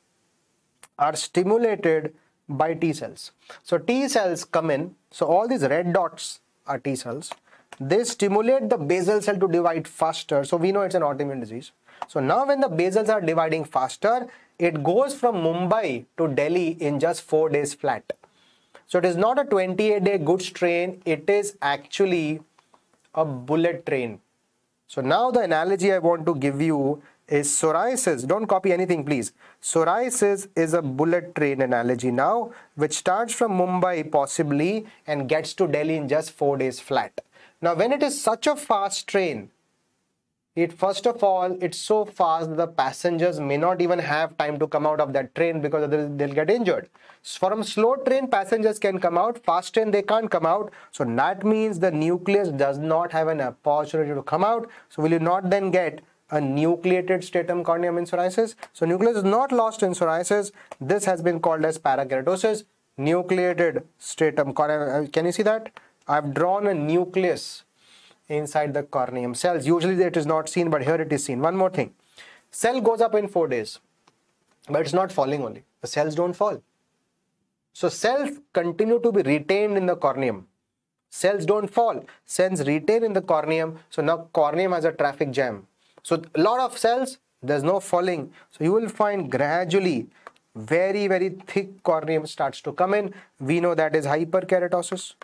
are stimulated by T cells. So T cells come in, so all these red dots are T cells. They stimulate the basal cell to divide faster. So we know it's an autoimmune disease. So now when the basals are dividing faster, it goes from Mumbai to Delhi in just 4 days flat. So it is not a 28-day goods train. It is actually a bullet train. So now the analogy I want to give you is psoriasis. Don't copy anything, please. Psoriasis is a bullet train analogy now, which starts from Mumbai possibly and gets to Delhi in just 4 days flat. Now, when it is such a fast train, first of all, it's so fast that the passengers may not even have time to come out of that train because otherwise they'll get injured. From slow train, passengers can come out. Fast train, they can't come out. So that means the nucleus does not have an opportunity to come out. So will you not then get a nucleated stratum corneum in psoriasis? So nucleus is not lost in psoriasis. This has been called as parakeratosis, nucleated stratum corneum. Can you see that? I've drawn a nucleus inside the corneum cells. Usually it is not seen, but here it is seen. One more thing. Cell goes up in 4 days, but it's not falling only. The cells don't fall. So cells continue to be retained in the corneum. Cells don't fall. Cells retain in the corneum. So now corneum has a traffic jam. So a lot of cells, there's no falling. So you will find gradually very thick corneum starts to come in. We know that is hyperkeratosis.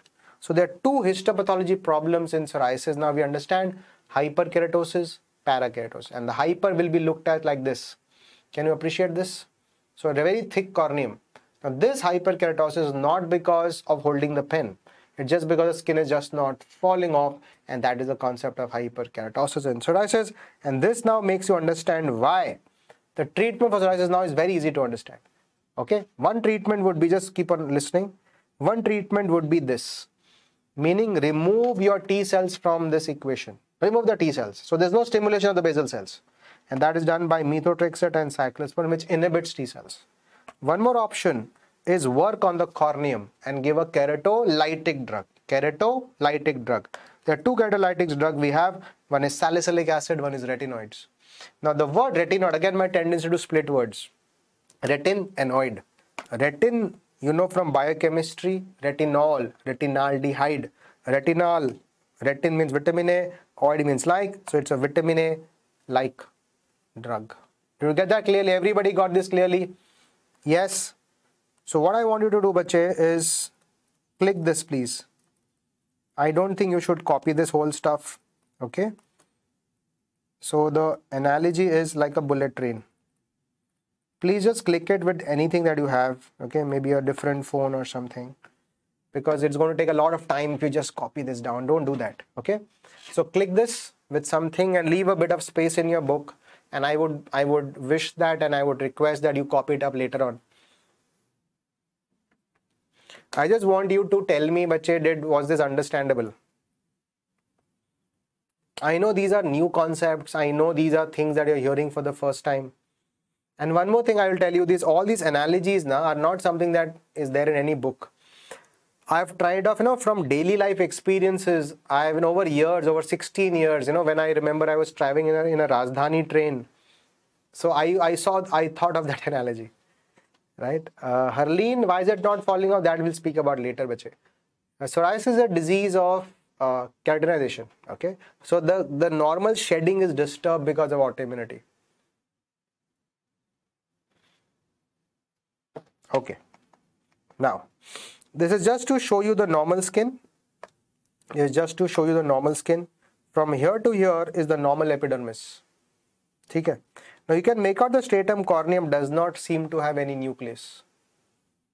So there are two histopathology problems in psoriasis. Now we understand hyperkeratosis, parakeratosis. And the hyper will be looked at like this. Can you appreciate this? So a very thick corneum. Now this hyperkeratosis is not because of holding the pen. It's just because the skin is just not falling off, and that is the concept of hyperkeratosis in psoriasis. And this now makes you understand why the treatment for psoriasis now is very easy to understand. Okay, one treatment would be, just keep on listening, one treatment would be this, meaning remove your T cells from this equation, remove the T cells. So there's no stimulation of the basal cells, and that is done by methotrexate and cyclosporine, which inhibits T cells. One more option is work on the corneum and give a keratolytic drug. Keratolytic drug. There are two keratolytic drugs we have. One is salicylic acid, one is retinoids. Now the word retinoid, again my tendency to split words. Retin and oid. Retin, you know from biochemistry, retinol, retinaldehyde, retinal, retin means vitamin A, oid means like, so it's a vitamin A like drug. Did you get that clearly? Everybody got this clearly? Yes. So what I want you to do, bache, is click this, please. I don't think you should copy this whole stuff, okay? So the analogy is like a bullet train. Please just click it with anything that you have, okay? Maybe a different phone or something, because it's going to take a lot of time if you just copy this down. Don't do that, okay? So click this with something and leave a bit of space in your book. And I would wish that, and I would request that you copy it up later on. I just want you to tell me, bache, was this understandable? I know these are new concepts. I know these are things that you're hearing for the first time. And one more thing I will tell you, this, all these analogies now are not something that is there in any book. I've tried off, from daily life experiences. I have over years, over 16 years, when I remember I was traveling in a Rajdhani train. So I thought of that analogy. Right? Harleen, why is it not falling off? That we'll speak about later, bache. Psoriasis is a disease of keratinization, okay? So the normal shedding is disturbed because of autoimmunity. Okay. Now, this is just to show you the normal skin. Is just to show you the normal skin. From here to here is the normal epidermis. Okay. Now you can make out the stratum corneum does not seem to have any nucleus,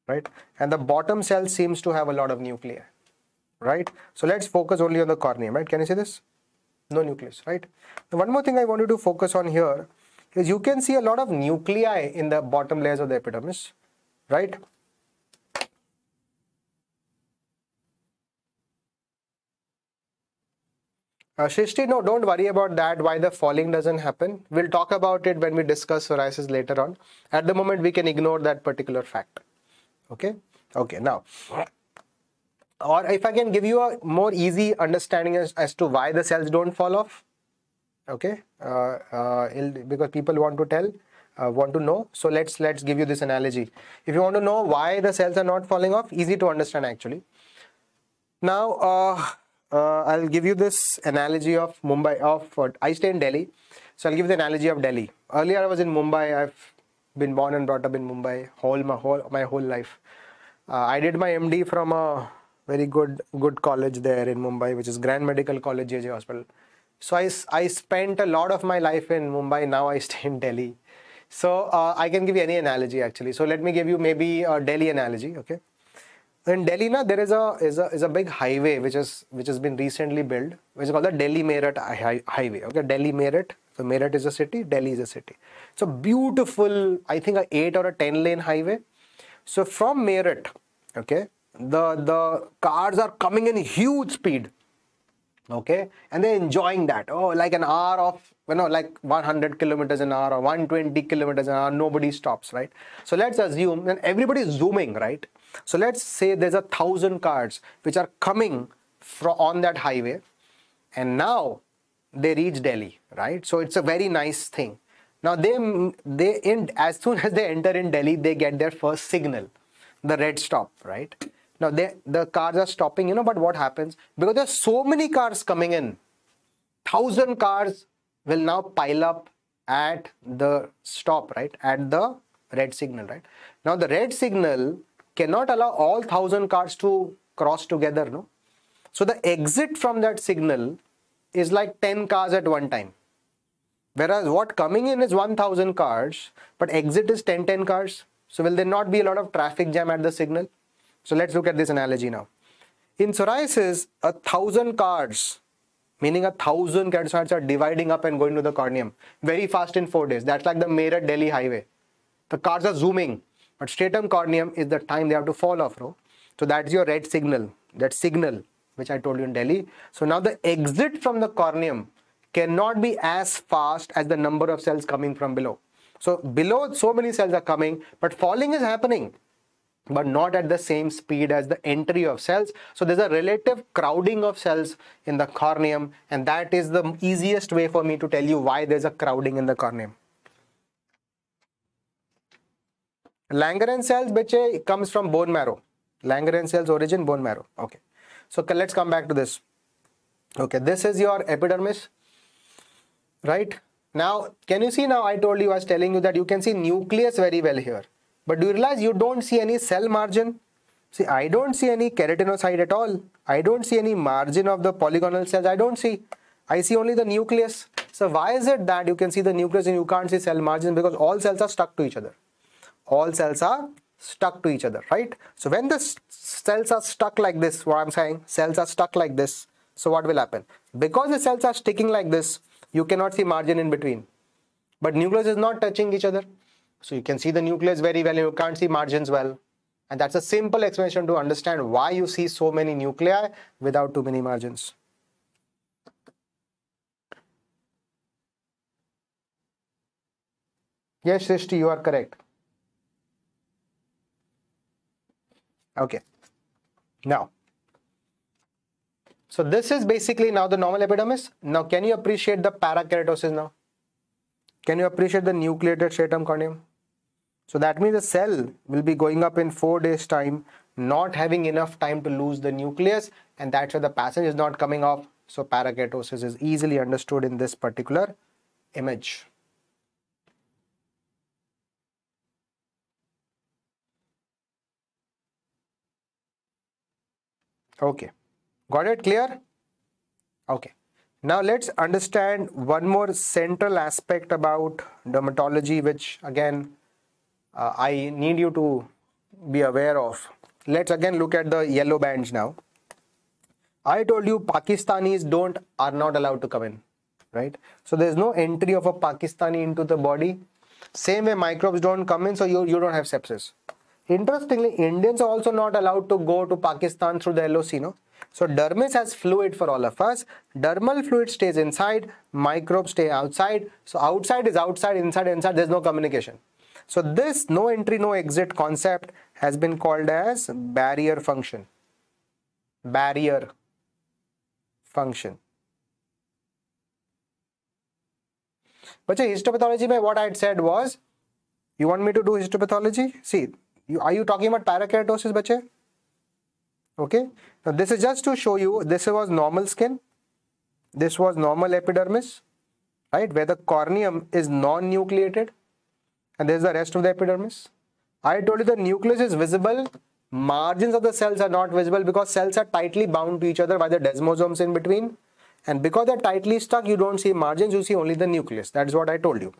right? And the bottom cell seems to have a lot of nuclei, right? So let's focus only on the corneum, right? Can you see this? No nucleus, right? Now one more thing I want you to focus on here is you can see a lot of nuclei in the bottom layers of the epidermis, right? Shrishti, no, don't worry about that, why the falling doesn't happen. We'll talk about it when we discuss psoriasis later on. At the moment, we can ignore that particular fact. Okay? Okay, now. Or if I can give you a more easy understanding as to why the cells don't fall off. Okay? Because people want to tell, want to know. So let's give you this analogy. If you want to know why the cells are not falling off, easy to understand actually. Now, I'll give you this analogy of Mumbai, I stay in Delhi, so I'll give the analogy of Delhi. Earlier I was in Mumbai, I've been born and brought up in Mumbai, my whole life. I did my MD from a very good college there in Mumbai, which is Grand Medical College, JJ Hospital. So I spent a lot of my life in Mumbai, now I stay in Delhi. So I can give you any analogy actually. So let me give you maybe a Delhi analogy, okay? In Delhi, na, there is a big highway which has been recently built, which is called the Delhi Meerut Highway. Okay, Delhi Meerut. So Meerut is a city, Delhi is a city. So beautiful, I think a 8 or a 10 lane highway. So from Meerut, okay, the cars are coming in huge speed, okay, and they're enjoying that. Oh, like an hour of, you know, like 100 kilometers an hour or 120 kilometers an hour, nobody stops, right? So let's assume, and everybody is zooming, right? So let's say there's 1,000 cars which are coming on that highway, and now they reach Delhi, right? So it's a very nice thing. Now as soon as they enter in Delhi, they get their first signal, the red stop, right? Now the cars are stopping, you know, but what happens? Because there's so many cars coming in, 1,000 cars will now pile up at the stop, right? At the red signal, right? Now the red signal cannot allow all 1,000 cars to cross together, no? So the exit from that signal is like 10 cars at one time. Whereas what coming in is 1,000 cars, but exit is 10 cars. So will there not be a lot of traffic jam at the signal? So let's look at this analogy now. In psoriasis, 1,000 cars, meaning 1,000 keratinocytes are dividing up and going to the corneum very fast in 4 days. That's like the Meerut-Delhi highway. The cars are zooming. But stratum corneum is the time they have to fall off, bro. So that's your red signal, that signal which I told you in Delhi. So now the exit from the corneum cannot be as fast as the number of cells coming from below. So below, so many cells are coming, but falling is happening, but not at the same speed as the entry of cells. So there's a relative crowding of cells in the corneum, and that is the easiest way for me to tell you why there's a crowding in the corneum. Langerhans cells, beche, comes from bone marrow. Langerhans cells origin bone marrow. Okay. So let's come back to this. Okay. This is your epidermis. Right. Now, can you see now? I told you, I was telling you that you can see nucleus very well here. But do you realize you don't see any cell margin? See, I don't see any keratinocyte at all. I don't see any margin of the polygonal cells. I don't see. I see only the nucleus. So why is it that you can see the nucleus and you can't see cell margin? Because all cells are stuck to each other. All cells are stuck to each other, right? So when the cells are stuck like this, what I'm saying, cells are stuck like this, so what will happen? Because the cells are sticking like this, you cannot see margin in between. But nucleus is not touching each other. So you can see the nucleus very well, you can't see margins well. And that's a simple explanation to understand why you see so many nuclei without too many margins. Yes, Srishti, you are correct. Okay, now, so this is basically now the normal epidermis. Now, can you appreciate the parakeratosis now? Can you appreciate the nucleated stratum corneum? So that means the cell will be going up in 4 days time, not having enough time to lose the nucleus, and that's why the passage is not coming off. So parakeratosis is easily understood in this particular image. Okay, got it? Clear? Okay, now let's understand one more central aspect about dermatology, which again I need you to be aware of. Let's again look at the yellow bands now. I told you Pakistanis are not allowed to come in, right? So there's no entry of a Pakistani into the body. Same way microbes don't come in, so you don't have sepsis. Interestingly, Indians are also not allowed to go to Pakistan through the LOC, no? So dermis has fluid for all of us. Dermal fluid stays inside, microbes stay outside. So outside is outside, inside inside, there's no communication. So this no entry, no exit concept has been called as barrier function. Barrier function. But histopathology, what I had said was, you want me to do histopathology? See, are you talking about parakeratosis, bache? Okay. Now this is just to show you, this was normal skin. This was normal epidermis, right? Where the corneum is non-nucleated. And there's the rest of the epidermis. I told you the nucleus is visible. Margins of the cells are not visible because cells are tightly bound to each other by the desmosomes in between. And because they're tightly stuck, you don't see margins, you see only the nucleus. That is what I told you.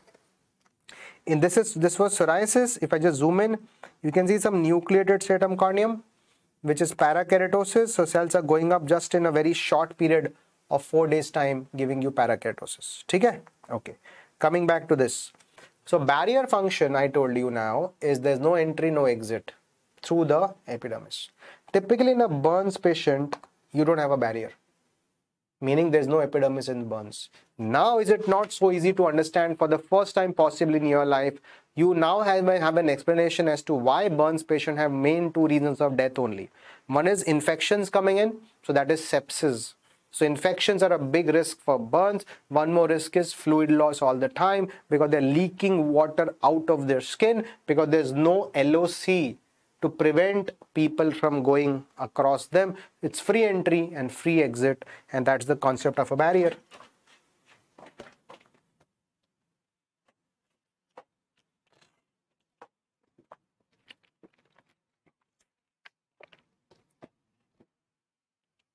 In this was psoriasis. If I just zoom in, you can see some nucleated stratum corneum, which is parakeratosis. So cells are going up just in a very short period of 4 days time, giving you parakeratosis. Okay? Okay. Coming back to this. So barrier function, I told you now, is there's no entry, no exit through the epidermis. Typically in a burns patient, you don't have a barrier, meaning there's no epidermis in burns. Now is it not so easy to understand for the first time possibly in your life? You now have an explanation as to why burns patients have main two reasons of death only. One is infections coming in, so that is sepsis. So infections are a big risk for burns. One more risk is fluid loss all the time because they're leaking water out of their skin because there's no LOC to prevent people from going across them. It's free entry and free exit, and that's the concept of a barrier.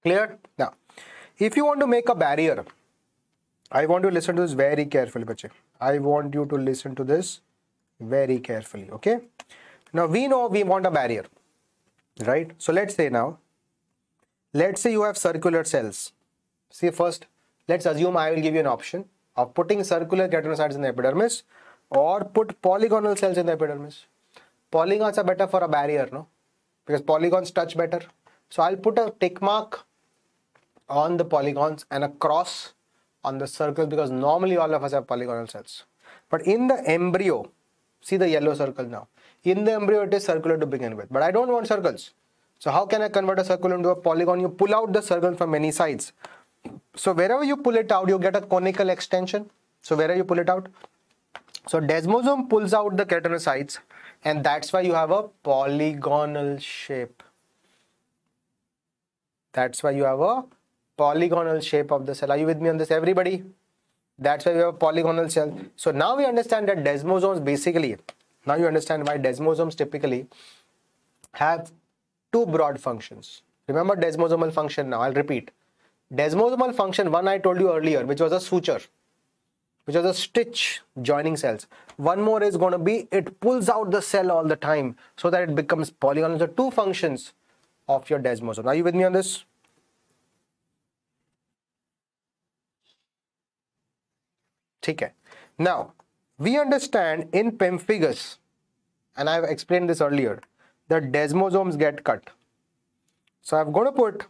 Clear? Now, if you want to make a barrier, I want you to listen to this very carefully, bache. I want you to listen to this very carefully, okay? Now, we know we want a barrier, right? So, let's say you have circular cells. See, first, let's assume I will give you an option of putting circular keratinocytes in the epidermis or put polygonal cells in the epidermis. Polygons are better for a barrier, no? Because polygons touch better. So, I'll put a tick mark on the polygons and a cross on the circles because normally all of us have polygonal cells. But in the embryo, see the yellow circle now. In the embryo, it is circular to begin with. But I don't want circles. So how can I convert a circle into a polygon? You pull out the circle from many sides. So wherever you pull it out, you get a conical extension. So wherever you pull it out. So desmosome pulls out the keratinocytes, and that's why you have a polygonal shape. That's why you have a polygonal shape of the cell. Are you with me on this, everybody? That's why we have a polygonal cell. So now we understand that desmosomes basically, now you understand why desmosomes typically have two broad functions. Remember desmosomal function now, I'll repeat. Desmosomal function, one I told you earlier, which was a suture, which was a stitch joining cells. One more is going to be, it pulls out the cell all the time so that it becomes polygonal. So two functions of your desmosome. Are you with me on this? Okay. Now, we understand in pemphigus, and I have explained this earlier, that desmosomes get cut. So I'm going to put,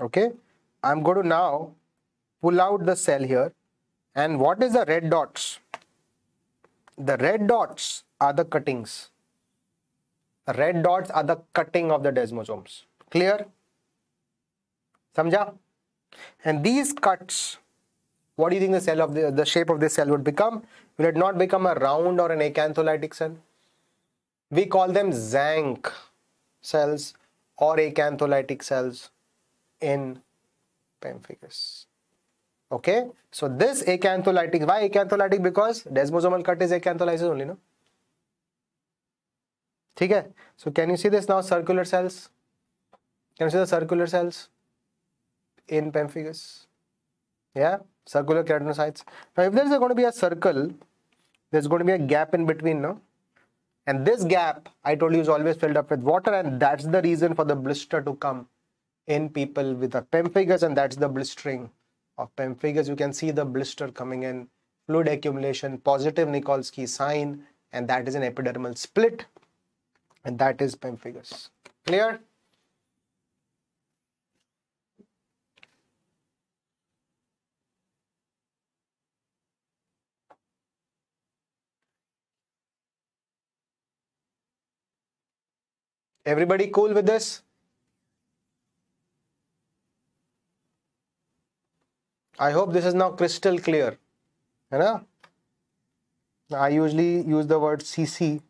okay, I'm going to now pull out the cell here. And what is the red dots? The red dots are the cuttings. The red dots are the cutting of the desmosomes. Clear? Samjha? And these cuts, what do you think the cell of the shape of this cell would become? Will it not become a round or an acantholytic cell? We call them Zank cells or acantholytic cells in pemphigus. Okay, so this acantholytic, why acantholytic? Because desmosomal cut is acantholysis only, no? Okay, so can you see this now? Circular cells, Consider circular cells in pemphigus. Yeah, circular keratinocytes. Now, if there is going to be a circle, there is going to be a gap in between, no? And this gap, I told you, is always filled up with water, and that's the reason for the blister to come in people with a pemphigus, and that's the blistering of pemphigus. You can see the blister coming in, fluid accumulation, positive Nikolsky sign, and that is an epidermal split, and that is pemphigus. Clear? Everybody cool with this? I hope this is now crystal clear. You know? I usually use the word CC.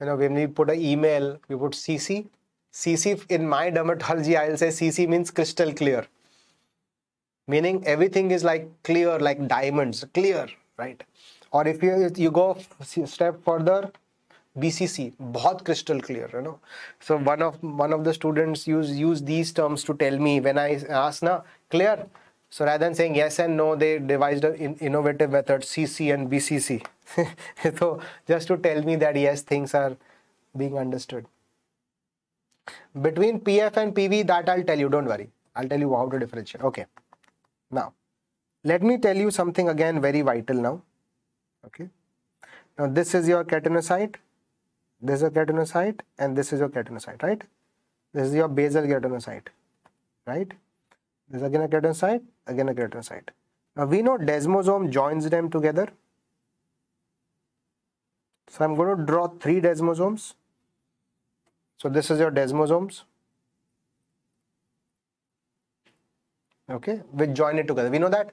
You know, when we put an email, we put CC. CC in my dermatology, I'll say CC means crystal clear. Meaning everything is like clear, like diamonds, clear, right? Or if you go a step further, BCC, bahut crystal clear, you know. So one of the students use these terms to tell me when I ask, na, clear. So rather than saying yes and no, they devised an innovative method, CC and BCC. So just to tell me that yes, things are being understood. Between PF and PV, that I'll tell you, don't worry. I'll tell you how to differentiate. Okay. Now, let me tell you something again very vital now. Okay. Now this is your keratinocyte. This is your keratinocyte and this is your keratinocyte, right? This is your basal keratinocyte, right? This is again a keratinocyte, again a keratinocyte. Now we know desmosome joins them together. So I'm going to draw three desmosomes. So this is your desmosomes, okay, which join it together. We know that.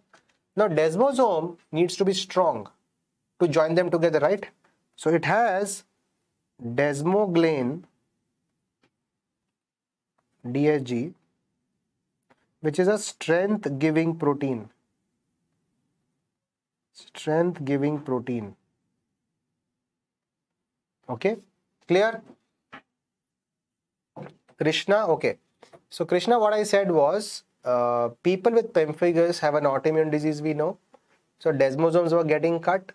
Now desmosome needs to be strong to join them together, right? So it has desmoglein, DSG, which is a strength-giving protein. Strength-giving protein. Okay, clear? Krishna, okay. So Krishna, what I said was, people with pemphigus have an autoimmune disease, we know. So desmosomes were getting cut.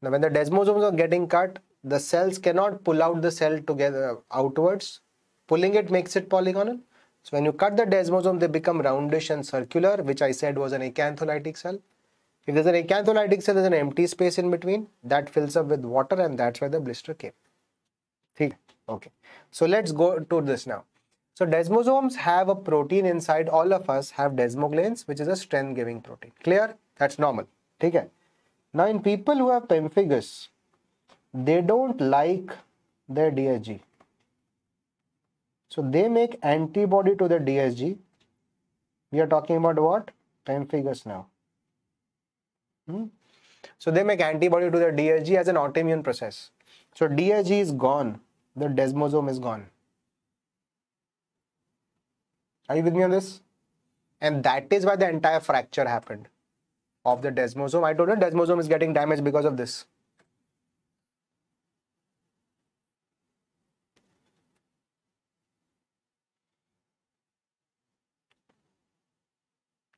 Now when the desmosomes are getting cut, the cells cannot pull out the cell together outwards. Pulling it makes it polygonal. So when you cut the desmosome, they become roundish and circular, which I said was an acantholytic cell. If there's an acantholytic cell, there's an empty space in between. That fills up with water and that's where the blister came. Okay. So let's go to this now. So desmosomes have a protein inside. All of us have desmogleins, which is a strength-giving protein. Clear? That's normal. Okay. Now in people who have pemphigus, they don't like their DSG. So they make antibody to the DSG. We are talking about what? Pemphigus now. So they make antibody to the DSG as an autoimmune process. So DSG is gone. The desmosome is gone. Are you with me on this? And that is why the entire fracture happened of the desmosome. I told you desmosome is getting damaged because of this.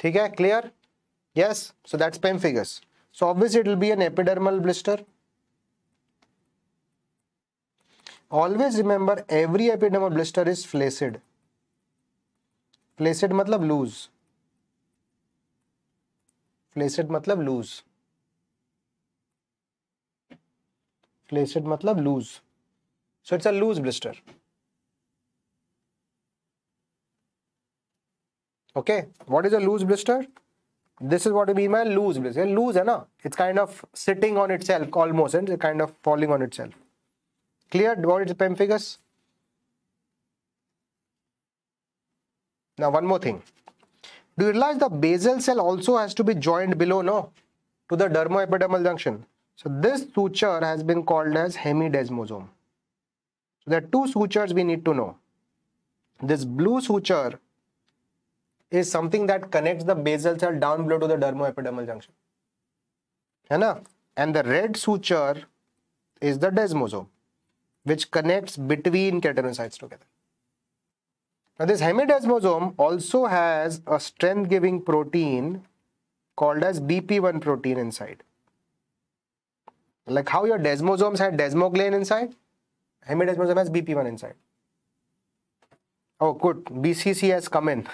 Okay, clear? Yes, so that's pemphigus. So obviously it will be an epidermal blister. Always remember, every epidermal blister is flaccid. Flaccid matlab loose. Flaccid matlab loose. Flaccid matlab loose. So it's a loose blister. Okay, what is a loose blister? This is what I mean by loose blister. Loose, na? It's kind of sitting on itself almost, and it's kind of falling on itself. Clear? What is pemphigus? Now, one more thing. Do you realize the basal cell also has to be joined below, no? To the dermoepidermal junction. So this suture has been called as hemidesmosome. So there are two sutures we need to know. This blue suture is something that connects the basal cell down below to the dermoepidermal junction. And the red suture is the desmosome, which connects between keratinocytes together. Now this hemidesmosome also has a strength giving protein called as DP1 protein inside. Like how your desmosomes had desmoglein inside, hemidesmosome has BP1 inside. Oh good, BCC has come in.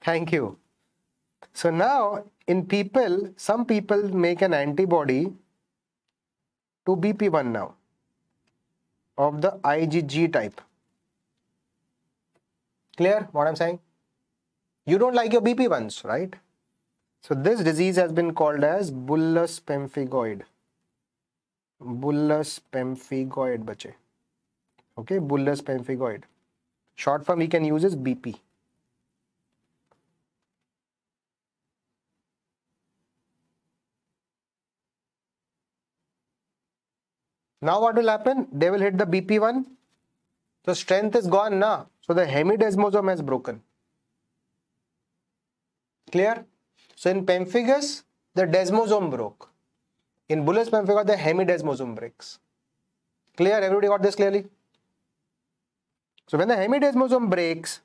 Thank you. So now in people, some people make an antibody to BP1 now of the IgG type. Clear what I'm saying? You don't like your BP1s, right? So this disease has been called as bullous pemphigoid. Bullous pemphigoid bache. Okay, bullous pemphigoid. Short form we can use is BP. Now what will happen? They will hit the BP1. So strength is gone now. So the hemidesmosome has broken. Clear? So in pemphigus, the desmosome broke. In bullous pemphigoid, the hemidesmosome breaks. Clear? Everybody got this clearly? So when the hemidesmosome breaks,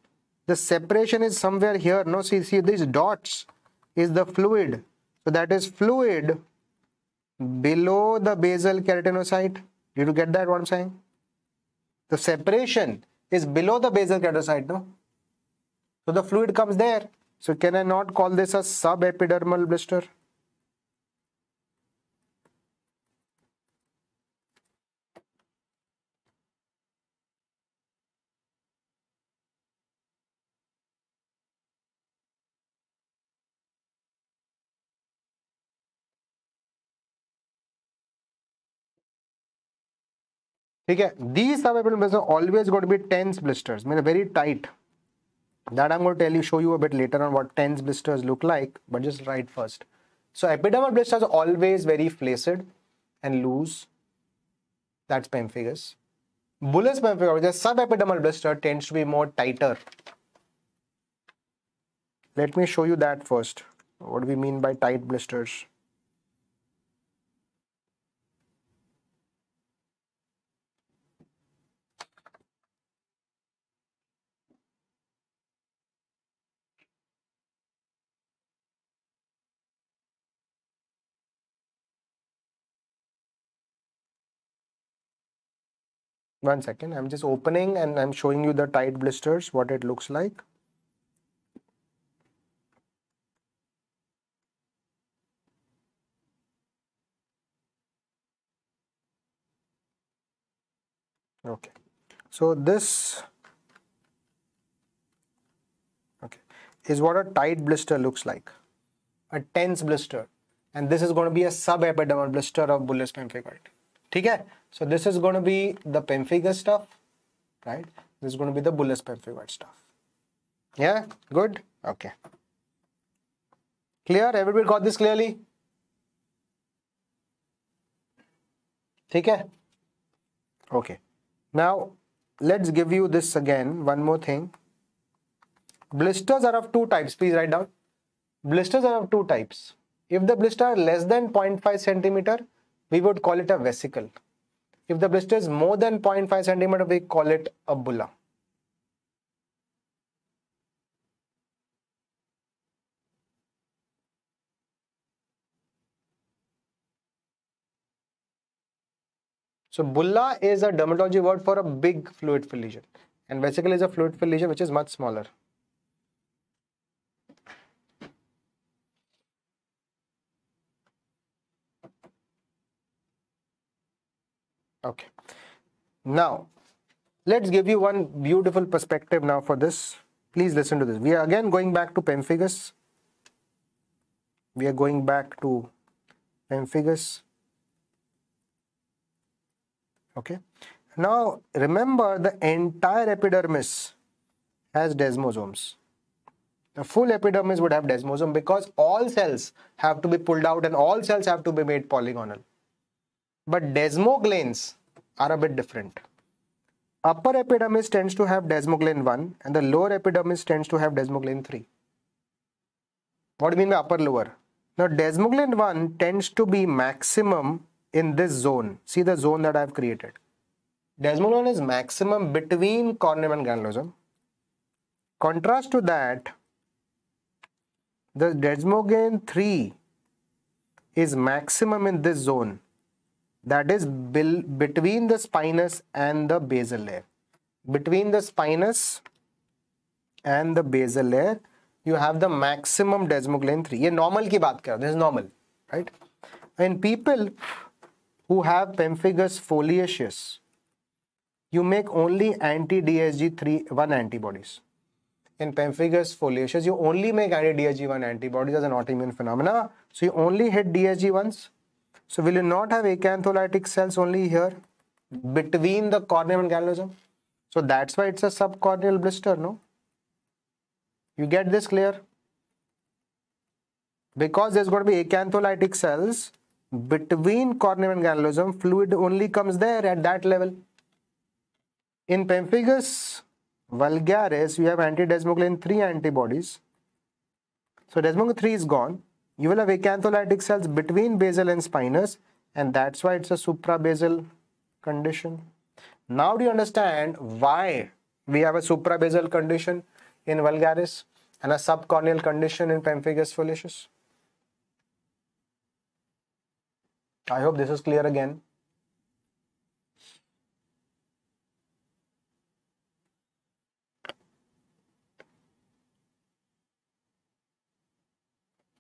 the separation is somewhere here. No, see these dots is the fluid. So that is fluid below the basal keratinocyte. Did you get that what I'm saying? The separation is below the basal keratinocyte, no? So the fluid comes there. So can I not call this a subepidermal blister? Okay, these subepidermal blisters are always going to be tense blisters, I mean very tight. That I'm going to show you a bit later on what tense blisters look like, but just write first. So epidermal blisters are always very flaccid and loose. That's pemphigus. Bullous pemphigoid, the subepidermal blister, tends to be more tighter. Let me show you that first. What do we mean by tight blisters? One second, I'm just opening and I'm showing you the tight blisters, what it looks like. Okay, so this is what a tight blister looks like, a tense blister, and this is going to be a subepidermal blister of bullous pemphigoid. Okay, so this is going to be the pemphigus stuff, right? This is going to be the bullous pemphigoid stuff. Yeah, good. Okay. Clear? Everybody got this clearly? Okay. Okay. Now let's give you this again. One more thing. Blisters are of two types. Please write down. Blisters are of two types. If the blister is less than 0.5 centimeter, we would call it a vesicle. If the blister is more than 0.5 centimeter, we call it a bulla. So bulla is a dermatology word for a big fluid filled lesion, and vesicle is a fluid filled lesion which is much smaller. Okay, now let's give you one beautiful perspective now for this. Please listen to this. We are again going back to pemphigus. Okay, now remember the entire epidermis has desmosomes. The full epidermis would have desmosome because all cells have to be pulled out and all cells have to be made polygonal. But desmogleins are a bit different. Upper epidermis tends to have desmoglein 1 and the lower epidermis tends to have desmoglein 3. What do you mean by upper lower? Now desmoglein 1 tends to be maximum in this zone. See the zone that I have created. Desmoglein is maximum between corneum and granulosum. Contrast to that, the desmogene 3 is maximum in this zone, that is between the spinous and the basal layer. Between the spinous and the basal layer, you have the maximum desmoglein 3. This is normal, this is normal, right? In people who have pemphigus foliaceus, you make only anti-DSG1 antibodies. In pemphigus foliaceus, you only make anti-DSG1 antibodies as an autoimmune phenomena. So you only hit DSG1s. So will you not have acantholytic cells only here between the corneum and granulosum? So that's why it's a subcorneal blister, no? You get this clear? Because there's going to be acantholytic cells between corneum and granulosum, fluid only comes there at that level. In pemphigus vulgaris, you have anti-desmoglein 3 antibodies. So desmoglein 3 is gone. You will have acantholytic cells between basal and spinous, and that's why it's a suprabasal condition. Now do you understand why we have a suprabasal condition in vulgaris and a subcorneal condition in pemphigus foliaceus? I hope this is clear again.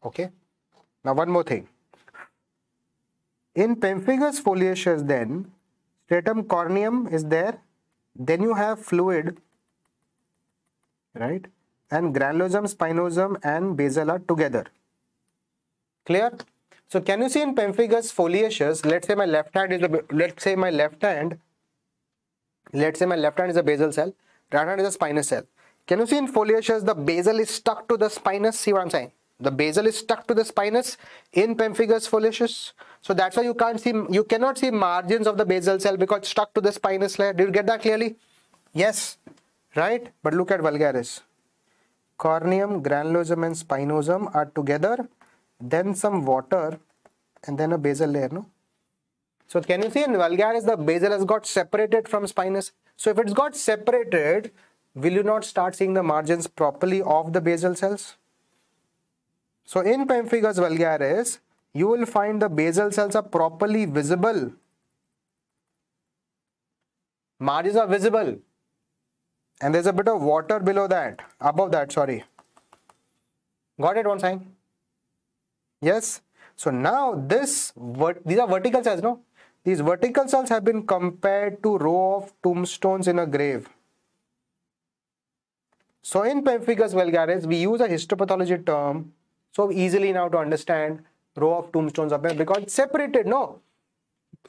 Okay. Now one more thing. In pemphigus foliaceus then, stratum corneum is there, then you have fluid, right? And granulosum, spinosum and basal are together. Clear? So can you see in pemphigus foliaceus, let's say my left hand is a basal cell, right hand is a spinous cell. Can you see in foliaceus the basal is stuck to the spinous? See what I'm saying? The basal is stuck to the spinous in pemphigus foliaceus. So that's why you can't see, you cannot see margins of the basal cell because it's stuck to the spinous layer. Did you get that clearly? Yes. Right? But look at vulgaris. Corneum, granulosum and spinosum are together, then some water and then a basal layer, no? So can you see in vulgaris the basal has got separated from spinous? So if it's got separated, will you not start seeing the margins properly of the basal cells? So in pemphigus vulgaris, you will find the basal cells are properly visible. Margins are visible. And there's a bit of water below that, above that, sorry. Got it, one sign? Yes. So now these are vertical cells, no? These vertical cells have been compared to row of tombstones in a grave. So in pemphigus vulgaris, we use a histopathology term so easily now to understand row of tombstones up there because it's separated, no?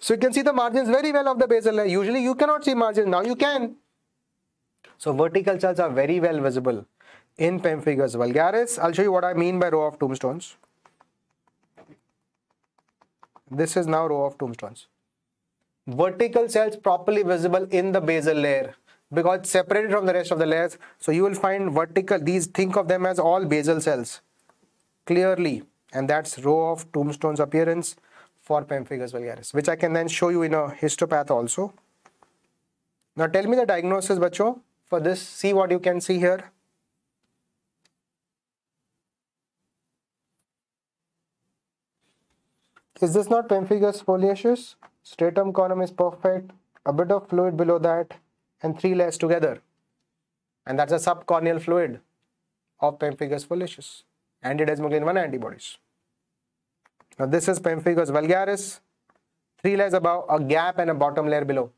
So you can see the margins very well of the basal layer. Usually you cannot see margins, now you can. So vertical cells are very well visible in pemphigus vulgaris. I'll show you what I mean by row of tombstones. This is now row of tombstones. Vertical cells properly visible in the basal layer because it's separated from the rest of the layers. So you will find vertical, these think of them as all basal cells. Clearly, and that's row of tombstones appearance for pemphigus vulgaris, which I can then show you in a histopath also. Now tell me the diagnosis, bacho, for this. See what you can see here. Is this not pemphigus foliaceus? Stratum corneum is perfect, a bit of fluid below that, and three layers together. And that's a subcorneal fluid of pemphigus foliaceus. Anti-desmoglein 1 antibodies. Now this is pemphigus vulgaris, three layers above, a gap and a bottom layer below.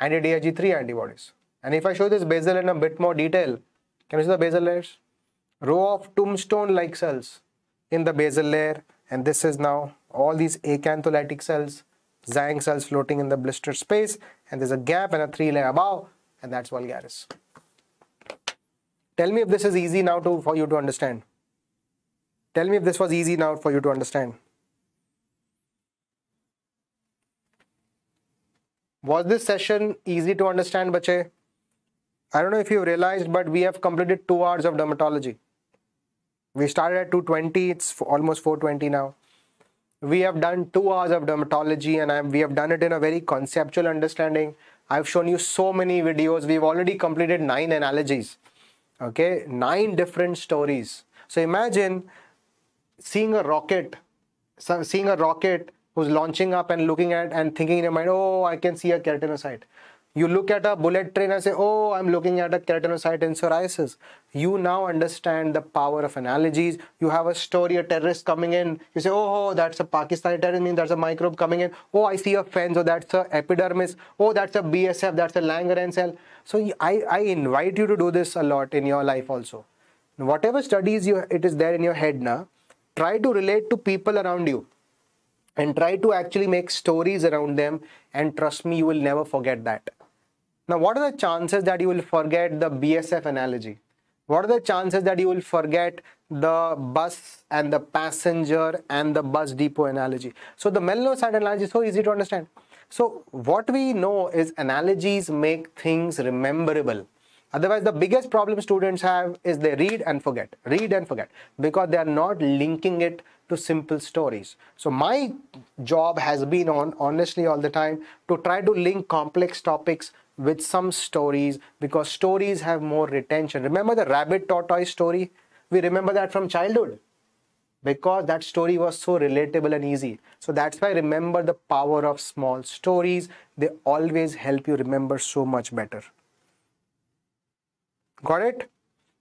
Anti-DSG3 antibodies. And if I show this basal in a bit more detail, can you see the basal layers? Row of tombstone-like cells in the basal layer, and this is now all these acantholytic cells, Zang cells floating in the blister space, and there's a gap and a three layer above, and that's vulgaris. Tell me if this is easy now for you to understand. Tell me if this was easy now for you to understand. Was this session easy to understand, bache? I don't know if you realized, but we have completed 2 hours of dermatology. We started at 2:20, it's almost 4:20 now. We have done 2 hours of dermatology and we have done it in a very conceptual understanding. I've shown you so many videos. We've already completed 9 analogies. Okay, 9 different stories. So imagine seeing a rocket who's launching up and looking at and thinking in your mind, oh, I can see a keratinocyte. You look at a bullet train and say, oh, I'm looking at a keratinocyte in psoriasis. You now understand the power of analogies. You have a story, a terrorist coming in. You say, oh, that's a Pakistani terrorist, means that's a microbe coming in. Oh, I see a fence, oh, that's a epidermis. Oh, that's a BSF, that's a Langerhans cell. So I invite you to do this a lot in your life also. Whatever studies it is there in your head now, try to relate to people around you. And try to actually make stories around them, and trust me, you will never forget that. Now, what are the chances that you will forget the BSF analogy? What are the chances that you will forget the bus and the passenger and the bus depot analogy? So the melanocyte analogy is so easy to understand. So what we know is analogies make things rememberable. Otherwise, the biggest problem students have is they read and forget, because they are not linking it to simple stories. So my job has been on, honestly, all the time to try to link complex topics with some stories, because stories have more retention. Remember the rabbit tortoise story? We remember that from childhood, because that story was so relatable and easy. So that's why remember the power of small stories. They always help you remember so much better. Got it?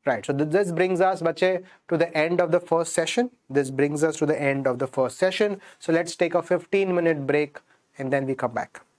Right. So this brings us, bache, to the end of the first session. So let's take a 15-minute break and then we come back.